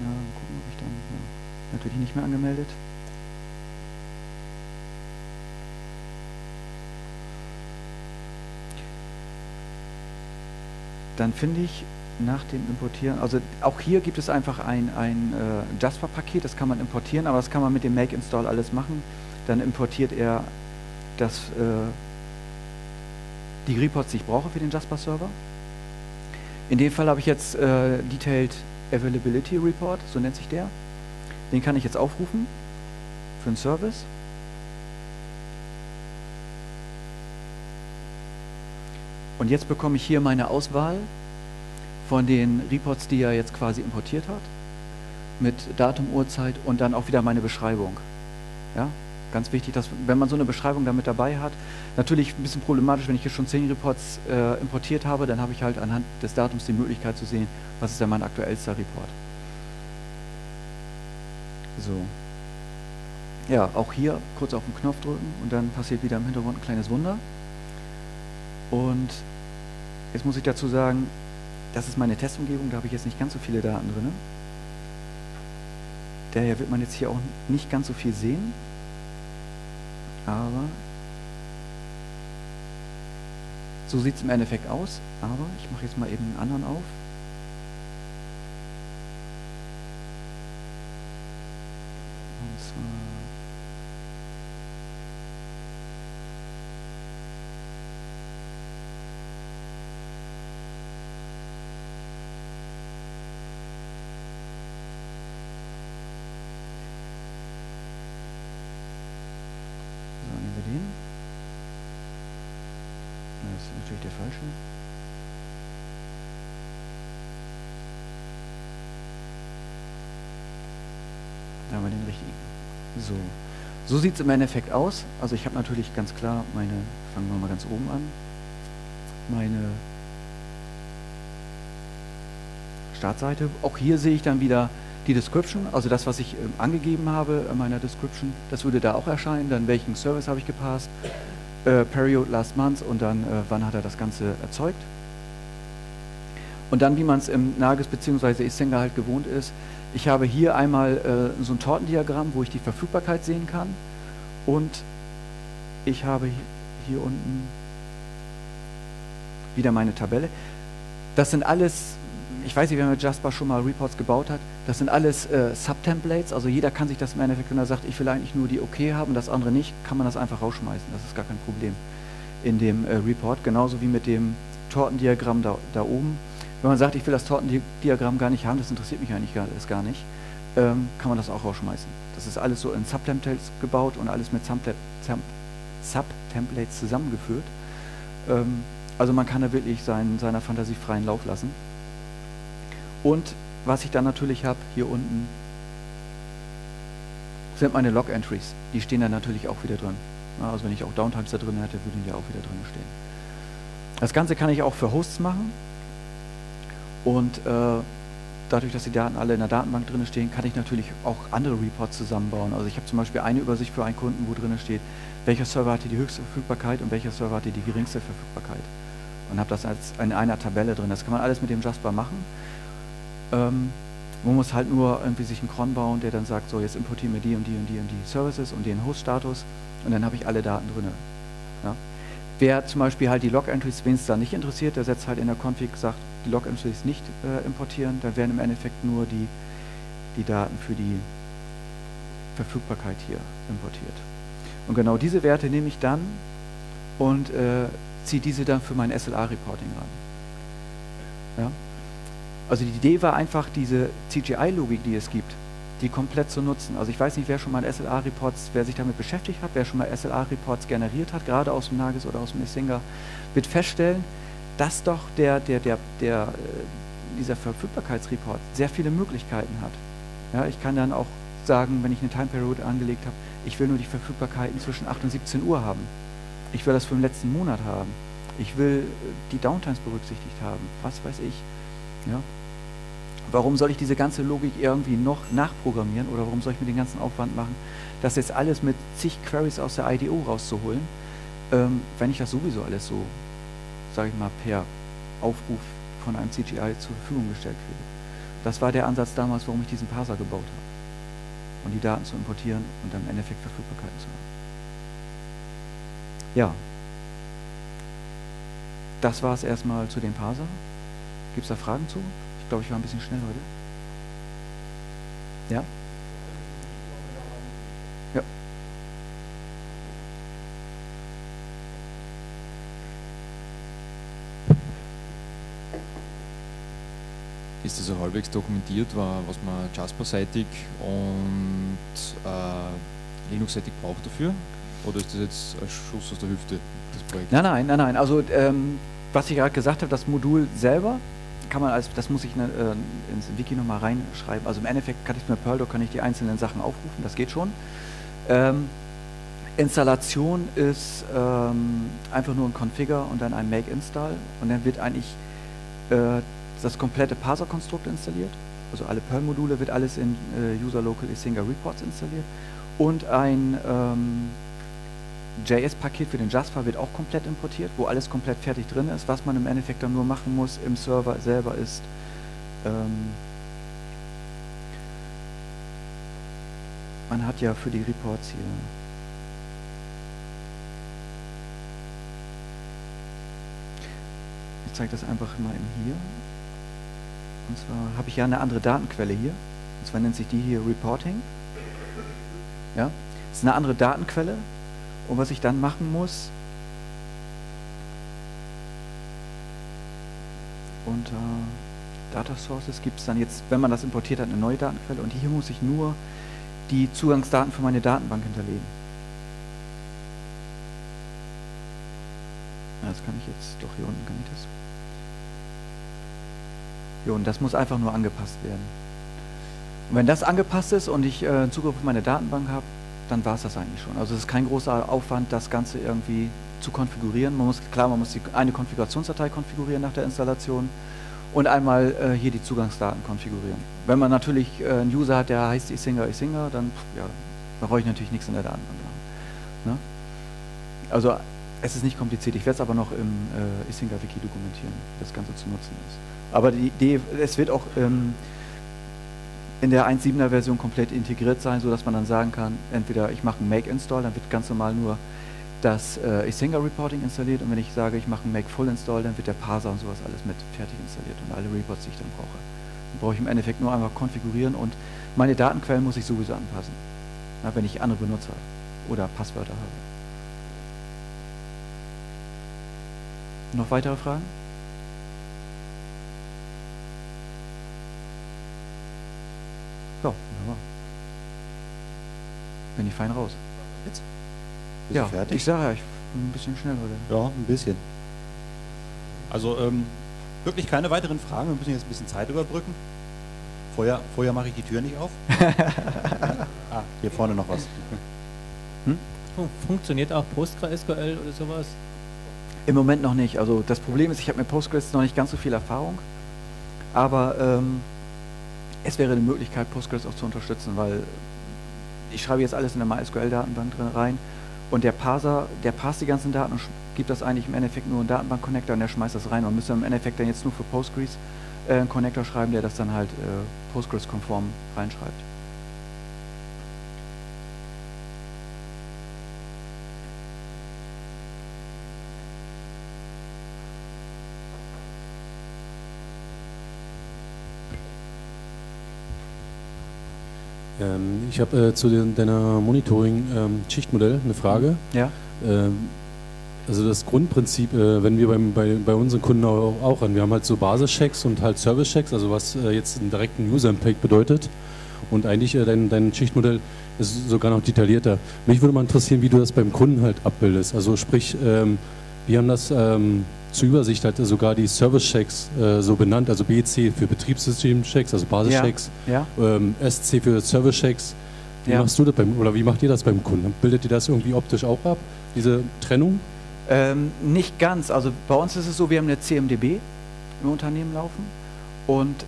Ja, gucken, ob ich dann, ja, natürlich nicht mehr angemeldet. Dann finde ich nach dem Importieren, also auch hier gibt es einfach ein Jasper-Paket, das kann man importieren, aber das kann man mit dem Make-Install alles machen. Dann importiert er das die Reports, die ich brauche für den Jasper-Server. In dem Fall habe ich jetzt Detailed Availability Report, so nennt sich der. Den kann ich jetzt aufrufen für einen Service. Und jetzt bekomme ich hier meine Auswahl von den Reports, die er jetzt quasi importiert hat, mit Datum, Uhrzeit und dann auch wieder meine Beschreibung. Ja? Ganz wichtig, dass wenn man so eine Beschreibung damit dabei hat, natürlich ein bisschen problematisch, wenn ich hier schon 10 Reports importiert habe, dann habe ich halt anhand des Datums die Möglichkeit zu sehen, was ist denn mein aktuellster Report. So. Ja, auch hier kurz auf den Knopf drücken und dann passiert wieder im Hintergrund ein kleines Wunder. Und jetzt muss ich dazu sagen, das ist meine Testumgebung, da habe ich jetzt nicht ganz so viele Daten drin. Daher wird man jetzt hier auch nicht ganz so viel sehen. Aber so sieht es im Endeffekt aus, aber ich mache jetzt mal eben einen anderen auf. Und der falsche. Da haben wir den richtigen. So, so sieht es im Endeffekt aus. Also ich habe natürlich ganz klar meine, fangen wir mal ganz oben an, meine Startseite. Auch hier sehe ich dann wieder die Description, also das, was ich angegeben habe in meiner Description, das würde da auch erscheinen, dann welchen Service habe ich gepasst, Period last month und dann wann hat er das Ganze erzeugt. Und dann, wie man es im Nagios bzw. Icinga halt gewohnt ist, ich habe hier einmal so ein Tortendiagramm, wo ich die Verfügbarkeit sehen kann und ich habe hier unten wieder meine Tabelle. Das sind alles, ich weiß nicht, wer mit Jasper schon mal Reports gebaut hat, das sind alles Subtemplates, also jeder kann sich das im Endeffekt, wenn er sagt, ich will eigentlich nur die OK haben, das andere nicht, kann man das einfach rausschmeißen, das ist gar kein Problem in dem Report, genauso wie mit dem Tortendiagramm da oben. Wenn man sagt, ich will das Tortendiagramm gar nicht haben, das interessiert mich eigentlich gar nicht, kann man das auch rausschmeißen. Das ist alles so in Subtemplates gebaut und alles mit Subtemplates zusammengeführt. Also man kann da wirklich seiner Fantasie freien Lauf lassen. Und was ich dann natürlich habe, hier unten, sind meine Log-Entries. Die stehen dann natürlich auch wieder drin. Also wenn ich auch Downtimes da drin hätte, würden die auch wieder drin stehen. Das Ganze kann ich auch für Hosts machen. Und dadurch, dass die Daten alle in der Datenbank drin stehen, kann ich natürlich auch andere Reports zusammenbauen. Also ich habe zum Beispiel eine Übersicht für einen Kunden, wo drin steht, welcher Server hatte die höchste Verfügbarkeit und welcher Server hatte die geringste Verfügbarkeit. Und habe das als in einer Tabelle drin. Das kann man alles mit dem Jasper machen. Man muss halt nur irgendwie sich einen Cron bauen, der dann sagt, so jetzt importieren wir die und die und die und die Services und den Host-Status und dann habe ich alle Daten drin. Ja? Wer zum Beispiel halt die Log-Entries, wen es da nicht interessiert, der setzt halt in der Config, sagt, die Log-Entries nicht importieren, dann werden im Endeffekt nur die Daten für die Verfügbarkeit hier importiert. Und genau diese Werte nehme ich dann und ziehe diese dann für mein SLA-Reporting ran. Ja? Also die Idee war einfach, diese CGI-Logik, die es gibt, die komplett zu nutzen. Also ich weiß nicht, wer schon mal SLA-Reports, wer sich damit beschäftigt hat, wer schon mal SLA-Reports generiert hat, gerade aus dem Nagios oder aus dem Icinga, wird feststellen, dass doch dieser Verfügbarkeitsreport sehr viele Möglichkeiten hat. Ja, ich kann dann auch sagen, wenn ich eine Time Period angelegt habe, ich will nur die Verfügbarkeiten zwischen 8 und 17 Uhr haben. Ich will das für den letzten Monat haben. Ich will die Downtimes berücksichtigt haben. Was weiß ich. Ja. Warum soll ich diese ganze Logik irgendwie noch nachprogrammieren oder warum soll ich mir den ganzen Aufwand machen, das jetzt alles mit zig Queries aus der IDO rauszuholen, wenn ich das sowieso alles so, sage ich mal, per Aufruf von einem CGI zur Verfügung gestellt kriege. Das war der Ansatz damals, warum ich diesen Parser gebaut habe. Um die Daten zu importieren und dann im Endeffekt Verfügbarkeiten zu haben. Ja. Das war es erstmal zu dem Parser. Gibt es da Fragen zu? Ich glaube, ich war ein bisschen schnell heute. Ja? Ja. Ist also halbwegs dokumentiert, was man Jasper-seitig und Linux-seitig braucht dafür? Oder ist das jetzt ein Schuss aus der Hüfte, das Projekt? Nein. Also, was ich gerade gesagt habe, das Modul selber kann man das muss ich ins Wiki nochmal reinschreiben. Also im Endeffekt kann ich mit Perl, kann ich die einzelnen Sachen aufrufen, das geht schon. Installation ist einfach nur ein Configure und dann ein Make-Install und dann wird eigentlich das komplette Parser-Konstrukt installiert, also alle Perl-Module, wird alles in User-Local Icinga Reports installiert und ein JS-Paket für den Jasper wird auch komplett importiert, wo alles komplett fertig drin ist. Was man im Endeffekt dann nur machen muss im Server selber ist man hat ja für die Reports hier ich zeige das einfach mal eben hier. Und zwar habe ich ja eine andere Datenquelle hier. Und zwar nennt sich die hier Reporting. Ja, das ist eine andere Datenquelle. Und was ich dann machen muss, unter Data Sources gibt es dann jetzt, wenn man das importiert hat, eine neue Datenquelle. Und hier muss ich nur die Zugangsdaten für meine Datenbank hinterlegen. Ja, das kann ich jetzt, doch hier unten kann ich das. Jo, und das muss einfach nur angepasst werden. Und wenn das angepasst ist und ich Zugriff auf meine Datenbank habe, dann war es das eigentlich schon. Also es ist kein großer Aufwand, das Ganze irgendwie zu konfigurieren. Man muss eine Konfigurationsdatei konfigurieren nach der Installation und einmal hier die Zugangsdaten konfigurieren. Wenn man natürlich einen User hat, der heißt Icinga, dann ja, da brauche ich natürlich nichts in der Datenbank machen. Ne? Also es ist nicht kompliziert. Ich werde es aber noch im Icinga-Wiki dokumentieren, wie das Ganze zu nutzen ist. Aber die Idee, es wird auch in der 1.7er Version komplett integriert sein, sodass man dann sagen kann, entweder ich mache einen Make-Install, dann wird ganz normal nur das Icinga Reporting installiert, und wenn ich sage, ich mache einen Make-Full-Install, dann wird der Parser und sowas alles mit fertig installiert und alle Reports, die ich dann brauche. Dann brauche ich im Endeffekt nur einmal konfigurieren, und meine Datenquellen muss ich sowieso anpassen, na, wenn ich andere benutze oder Passwörter habe. Noch weitere Fragen? Ja, wunderbar. Bin ich fein raus. Jetzt? Bist du fertig? Ich sage ja, ich bin ein bisschen schnell heute. Ja, ein bisschen. Also wirklich keine weiteren Fragen. Wir müssen jetzt ein bisschen Zeit überbrücken. Vorher mache ich die Tür nicht auf. Ah, hier vorne noch was. Hm? Funktioniert auch PostgreSQL oder sowas? Im Moment noch nicht. Also das Problem ist, ich habe mit Postgres noch nicht ganz so viel Erfahrung. Aber es wäre eine Möglichkeit, Postgres auch zu unterstützen, weil ich schreibe jetzt alles in der MySQL-Datenbank drin rein, und der Parser, der passt die ganzen Daten und gibt das eigentlich im Endeffekt nur einen Datenbank-Connector, und der schmeißt das rein. Man müsste im Endeffekt dann jetzt nur für Postgres einen Connector schreiben, der das dann halt Postgres-konform reinschreibt. Ich habe zu deiner Monitoring-Schichtmodell eine Frage. Ja. Also das Grundprinzip, wenn wir bei unseren Kunden auch an, wir haben halt so Basis-Checks und halt Service-Checks, also was jetzt einen direkten User-Impact bedeutet. Und eigentlich dein Schichtmodell ist sogar noch detaillierter. Mich würde mal interessieren, wie du das beim Kunden halt abbildest. Also sprich, wir haben das zur Übersicht halt sogar die Service-Checks so benannt, also BC für Betriebssystem-Checks, also Basis-Checks, ja, ja. SC für Service-Checks. Wie machst du das oder wie macht ihr das beim Kunden? Bildet ihr das irgendwie optisch auch ab, diese Trennung? Nicht ganz. Also bei uns ist es so, wir haben eine CMDB im Unternehmen laufen, und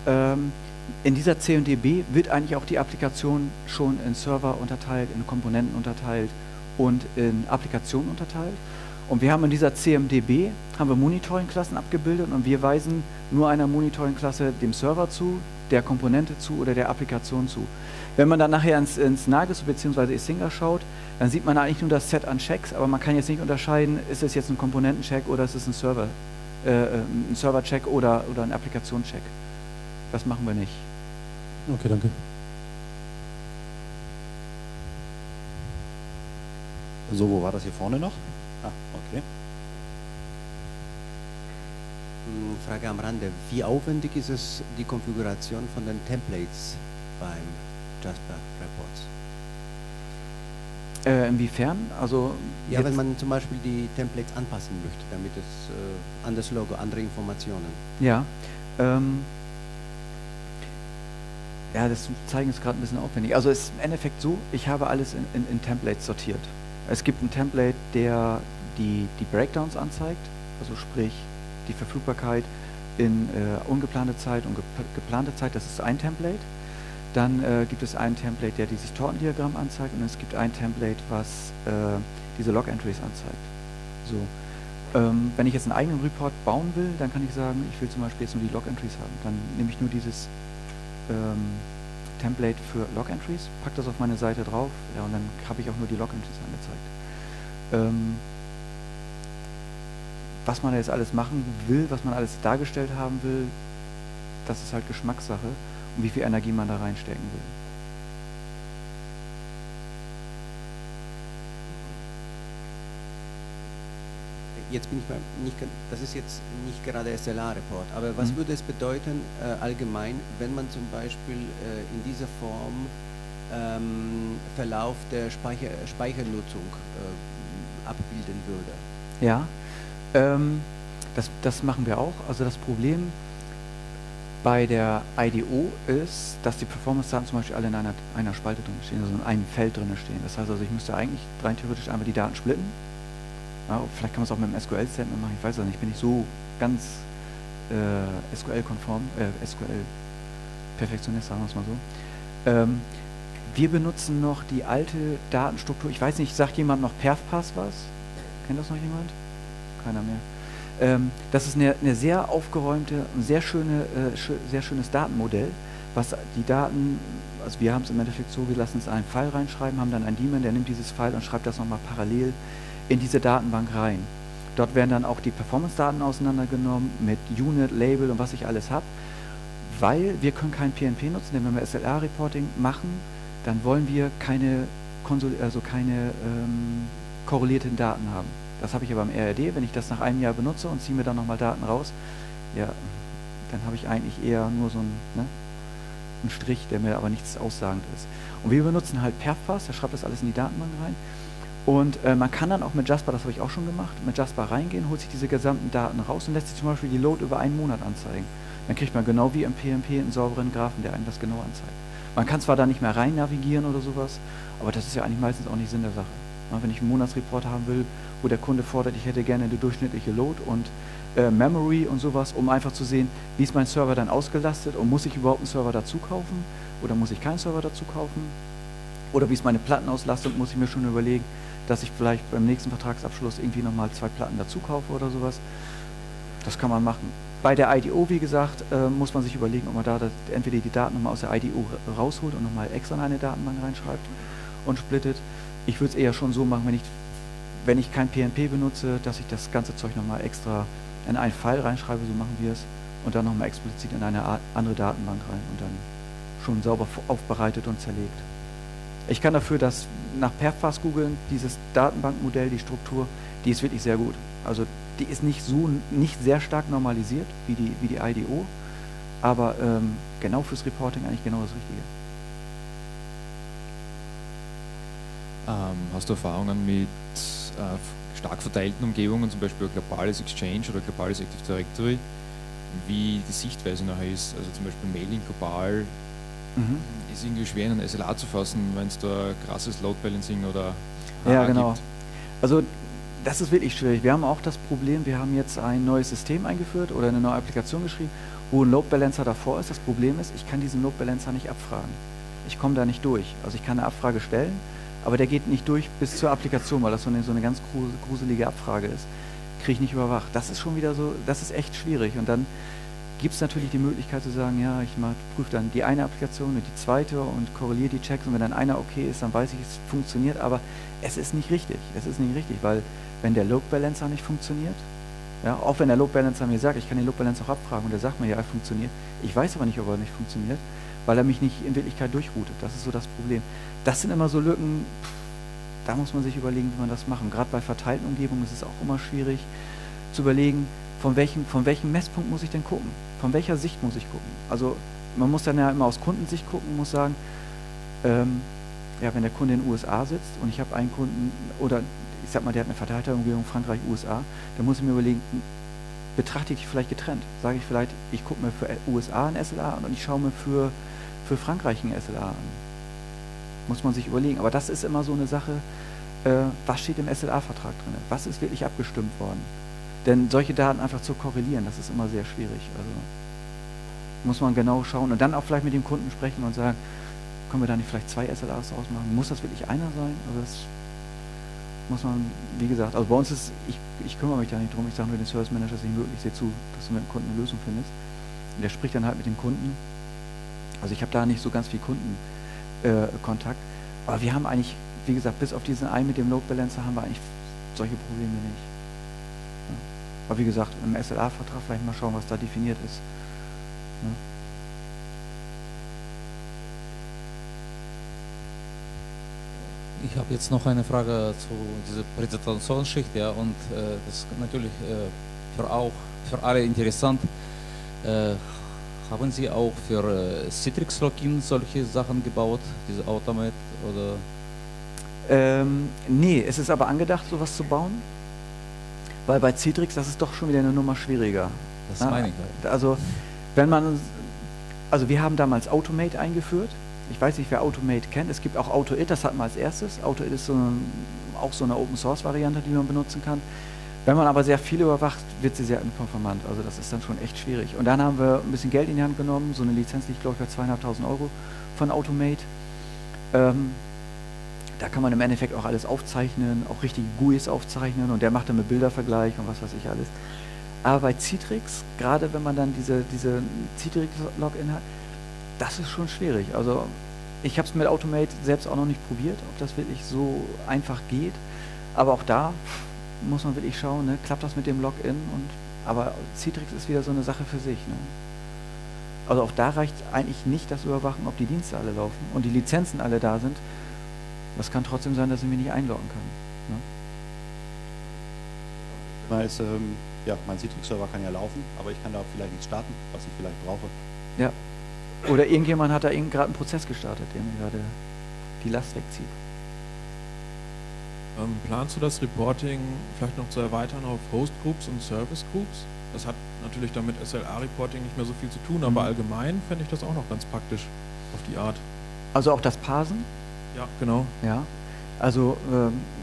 in dieser CMDB wird eigentlich auch die Applikation schon in Server unterteilt, in Komponenten unterteilt und in Applikationen unterteilt. Und wir haben in dieser CMDB Monitoring-Klassen abgebildet, und wir weisen nur einer Monitoring-Klasse dem Server zu, der Komponente zu oder der Applikation zu. Wenn man dann nachher ins Nagios bzw. Icinga schaut, dann sieht man eigentlich nur das Set an Checks, aber man kann jetzt nicht unterscheiden, ist es jetzt ein Komponentencheck oder ist es ein Server-Check oder ein Applikationscheck. Das machen wir nicht. Okay, danke. So, wo war das hier vorne noch? Ah, okay. Frage am Rande. Wie aufwendig ist es, die Konfiguration von den Templates beim Jasper Reports? Inwiefern? Also ja, wenn man zum Beispiel die Templates anpassen möchte, damit es an das Logo, andere Informationen. Ja. Ja, das Zeigen ist gerade ein bisschen aufwendig. Also es ist im Endeffekt so, ich habe alles in Templates sortiert. Es gibt ein Template, der die Breakdowns anzeigt, also sprich die Verfügbarkeit in ungeplante Zeit und geplante Zeit, das ist ein Template. Dann gibt es ein Template, der dieses Tortendiagramm anzeigt, und es gibt ein Template, was diese Log-Entries anzeigt. So. Wenn ich jetzt einen eigenen Report bauen will, dann kann ich sagen, ich will zum Beispiel jetzt nur die Log-Entries haben. Dann nehme ich nur dieses Template für Log-Entries, packe das auf meine Seite drauf, ja, und dann habe ich auch nur die Log-Entries angezeigt. Was man da jetzt alles machen will, was man alles dargestellt haben will, das ist halt Geschmackssache und wie viel Energie man da reinstecken will. Jetzt bin ich beim, das ist jetzt nicht gerade SLA-Report, aber was würde es bedeuten allgemein, wenn man zum Beispiel in dieser Form Verlauf der Speichernutzung abbilden würde? Ja, das machen wir auch. Also das Problem bei der IDO ist, dass die Performance-Daten zum Beispiel alle in einer Spalte drin stehen, also in einem Feld drin stehen. Das heißt also, ich müsste eigentlich rein theoretisch einmal die Daten splitten. Ja, vielleicht kann man es auch mit dem SQL-Statement machen, ich weiß es nicht, ich bin nicht so ganz SQL-konform, SQL-Perfektionist, sagen wir es mal so. Wir benutzen noch die alte Datenstruktur, ich weiß nicht, sagt jemand noch PerfPass was? Kennt das noch jemand? Keiner mehr. Das ist eine sehr aufgeräumte, sehr schönes Datenmodell, was die Daten, also wir haben es im Endeffekt so, wir lassen es in einen File reinschreiben, haben dann einen Daemon, der nimmt dieses File und schreibt das nochmal parallel in diese Datenbank rein. Dort werden dann auch die Performance-Daten auseinandergenommen mit Unit, Label und was ich alles habe, weil wir können kein PNP nutzen, denn wenn wir SLA-Reporting machen, dann wollen wir keine korrelierten Daten haben. Das habe ich aber im RRD, wenn ich das nach einem Jahr benutze und ziehe mir dann nochmal Daten raus, ja, dann habe ich eigentlich eher nur so einen Strich, der mir aber nichts aussagend ist. Und wir benutzen halt PerfPass, der schreibt das alles in die Datenbank rein. Und man kann dann auch mit Jasper, das habe ich auch schon gemacht, mit Jasper reingehen, holt sich diese gesamten Daten raus und lässt sich zum Beispiel die Load über einen Monat anzeigen. Dann kriegt man genau wie im PNP einen sauberen Graphen, der einem das genau anzeigt. Man kann zwar da nicht mehr rein navigieren oder sowas, aber das ist ja eigentlich meistens auch nicht Sinn der Sache. Wenn ich einen Monatsreport haben will, wo der Kunde fordert, ich hätte gerne eine durchschnittliche Load und Memory und sowas, um einfach zu sehen, wie ist mein Server dann ausgelastet und muss ich überhaupt einen Server dazu kaufen oder muss ich keinen Server dazu kaufen oder wie ist meine Plattenauslastung, muss ich mir schon überlegen, dass ich vielleicht beim nächsten Vertragsabschluss irgendwie nochmal 2 Platten dazu kaufe oder sowas. Das kann man machen. Bei der IDO, wie gesagt, muss man sich überlegen, ob man da entweder die Daten nochmal aus der IDO rausholt und nochmal extra in eine Datenbank reinschreibt und splittet. Ich würde es eher schon so machen, wenn ich kein PNP benutze, dass ich das ganze Zeug nochmal extra in einen File reinschreibe, so machen wir es, und dann nochmal explizit in eine andere Datenbank rein und dann schon sauber aufbereitet und zerlegt. Ich kann dafür das nach PerfPass googeln, dieses Datenbankmodell, die Struktur, die ist wirklich sehr gut. Also die ist nicht sehr stark normalisiert wie die IDO, aber genau fürs Reporting eigentlich genau das Richtige. Hast du Erfahrungen mit stark verteilten Umgebungen, zum Beispiel globales Exchange oder globales Active Directory, wie die Sichtweise nachher ist? Also zum Beispiel Mailing global ist irgendwie schwer in ein SLA zu fassen, wenn es da krasses Load Balancing oder HA ja, genau. Gibt. Also das ist wirklich schwierig. Wir haben auch das Problem, wir haben jetzt ein neues System eingeführt oder eine neue Applikation geschrieben, wo ein Load Balancer davor ist. Das Problem ist, ich kann diesen Load Balancer nicht abfragen. Ich komme da nicht durch. Also ich kann eine Abfrage stellen, aber der geht nicht durch bis zur Applikation, weil das so eine ganz gruselige Abfrage ist. Kriege ich nicht überwacht. Das ist schon wieder so, das ist echt schwierig. Und dann gibt es natürlich die Möglichkeit zu sagen, ja, ich prüfe dann die eine Applikation und die zweite und korreliere die Checks und wenn dann einer okay ist, dann weiß ich, es funktioniert, aber es ist nicht richtig. Es ist nicht richtig, weil wenn der Load Balancer nicht funktioniert, ja, auch wenn der Load Balancer mir sagt, ich kann den Load Balancer auch abfragen und er sagt mir, ja, er funktioniert, ich weiß aber nicht, ob er nicht funktioniert, weil er mich nicht in Wirklichkeit durchroutet. Das ist so das Problem. Das sind immer so Lücken, da muss man sich überlegen, wie man das machen. Gerade bei verteilten Umgebungen ist es auch immer schwierig zu überlegen, von welchem Messpunkt muss ich denn gucken? Von welcher Sicht muss ich gucken? Also man muss dann ja immer aus Kundensicht gucken, muss sagen, ja, wenn der Kunde in den USA sitzt und ich habe einen Kunden, oder ich sag mal, der hat eine verteilte Umgebung Frankreich, USA, dann muss ich mir überlegen, betrachte ich die vielleicht getrennt? Sage ich vielleicht, ich gucke mir für USA ein SLA an und ich schaue mir für Frankreich ein SLA an. Muss man sich überlegen. Aber das ist immer so eine Sache, was steht im SLA-Vertrag drin? Was ist wirklich abgestimmt worden? Denn solche Daten einfach zu korrelieren, das ist immer sehr schwierig. Also muss man genau schauen und dann auch vielleicht mit dem Kunden sprechen und sagen, können wir da nicht vielleicht 2 SLAs ausmachen? Muss das wirklich einer sein? Also das muss man, wie gesagt, also bei uns ist, ich kümmere mich da nicht drum, ich sage nur den Service Manager, es ist nicht möglich, sehe zu, dass du mit dem Kunden eine Lösung findest. Und der spricht dann halt mit dem Kunden. Also ich habe da nicht so ganz viel Kundenkontakt, aber wir haben eigentlich, wie gesagt, bis auf diesen einen mit dem Load Balancer haben wir eigentlich solche Probleme nicht. Aber wie gesagt, im SLA-Vertrag vielleicht mal schauen, was da definiert ist. Ja. Ich habe jetzt noch eine Frage zu dieser Präsentationsschicht, ja, und das ist natürlich für alle interessant. Haben Sie auch für Citrix-Login solche Sachen gebaut, diese Automate oder? Nee, es ist aber angedacht, sowas zu bauen. Weil bei Citrix, das ist doch schon wieder eine Nummer schwieriger. Das meine ich. Also, wir haben damals Automate eingeführt. Ich weiß nicht, wer Automate kennt. Es gibt auch AutoIt, das hatten wir als erstes. AutoIt ist auch so eine Open-Source-Variante, die man benutzen kann. Wenn man aber sehr viel überwacht, wird sie sehr inkonformant. Also das ist dann schon echt schwierig. Und dann haben wir ein bisschen Geld in die Hand genommen. So eine Lizenz liegt, glaube ich, bei 2.500 € von Automate. Da kann man im Endeffekt auch alles aufzeichnen, auch richtige GUIs aufzeichnen und der macht dann mit Bildervergleich und was weiß ich alles. Aber bei Citrix, gerade wenn man dann diese Citrix-Login hat, das ist schon schwierig. Also ich habe es mit Automate selbst auch noch nicht probiert, ob das wirklich so einfach geht. Aber auch da muss man wirklich schauen, ne? Klappt das mit dem Login? Aber Citrix ist wieder so eine Sache für sich. Ne? Also auch da reicht eigentlich nicht das Überwachen, ob die Dienste alle laufen und die Lizenzen alle da sind. Das kann trotzdem sein, dass ich mich nicht einloggen kann. Ne? Ja, mein Citrix-Server kann ja laufen, aber ich kann da vielleicht nichts starten, was ich vielleicht brauche. Ja. Oder irgendjemand hat da gerade einen Prozess gestartet, der mir gerade die Last wegzieht. Planst du das Reporting vielleicht noch zu erweitern auf Host-Groups und Service-Groups? Das hat natürlich damit SLA-Reporting nicht mehr so viel zu tun, aber allgemein fände ich das auch noch ganz praktisch auf die Art. Also auch das Parsen? Ja, genau. Ja. Also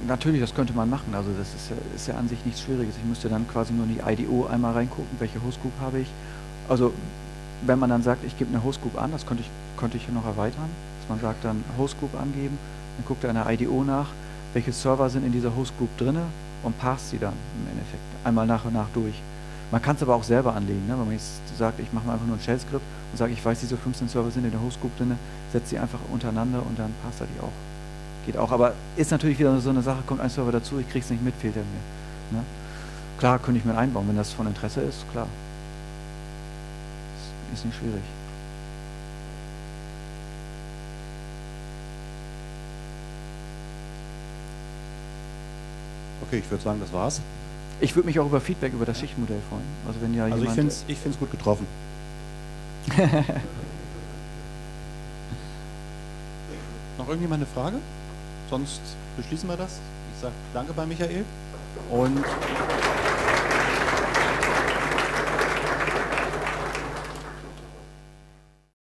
natürlich, das könnte man machen, also das ist ja an sich nichts Schwieriges. Ich müsste dann quasi nur in die IDO einmal reingucken, welche Hostgroup habe ich. Also wenn man dann sagt, ich gebe eine Hostgroup an, das könnte ich hier noch erweitern, dass man sagt, dann Hostgroup angeben, dann guckt er in der IDO nach, welche Server sind in dieser Hostgroup drin und passt sie dann im Endeffekt einmal nach und nach durch. Man kann es aber auch selber anlegen, ne? Wenn man jetzt sagt, ich mache mal einfach nur ein Shell-Skript und sage, ich weiß, diese 15 Server sind in der Hostgroup drin, setzt sie einfach untereinander und dann passt er die auch. Geht auch, aber ist natürlich wieder so eine Sache, kommt ein Server dazu, ich krieg's nicht mit, fehlt er mir. Ne? Klar, könnte ich mir einbauen, wenn das von Interesse ist, klar. Ist nicht schwierig. Okay, ich würde sagen, das war's. Ich würde mich auch über Feedback über das Schichtmodell freuen. Also, wenn ja jemand, ich finde es gut getroffen. Noch irgendjemand eine Frage? Sonst beschließen wir das. Ich sage danke bei Michael und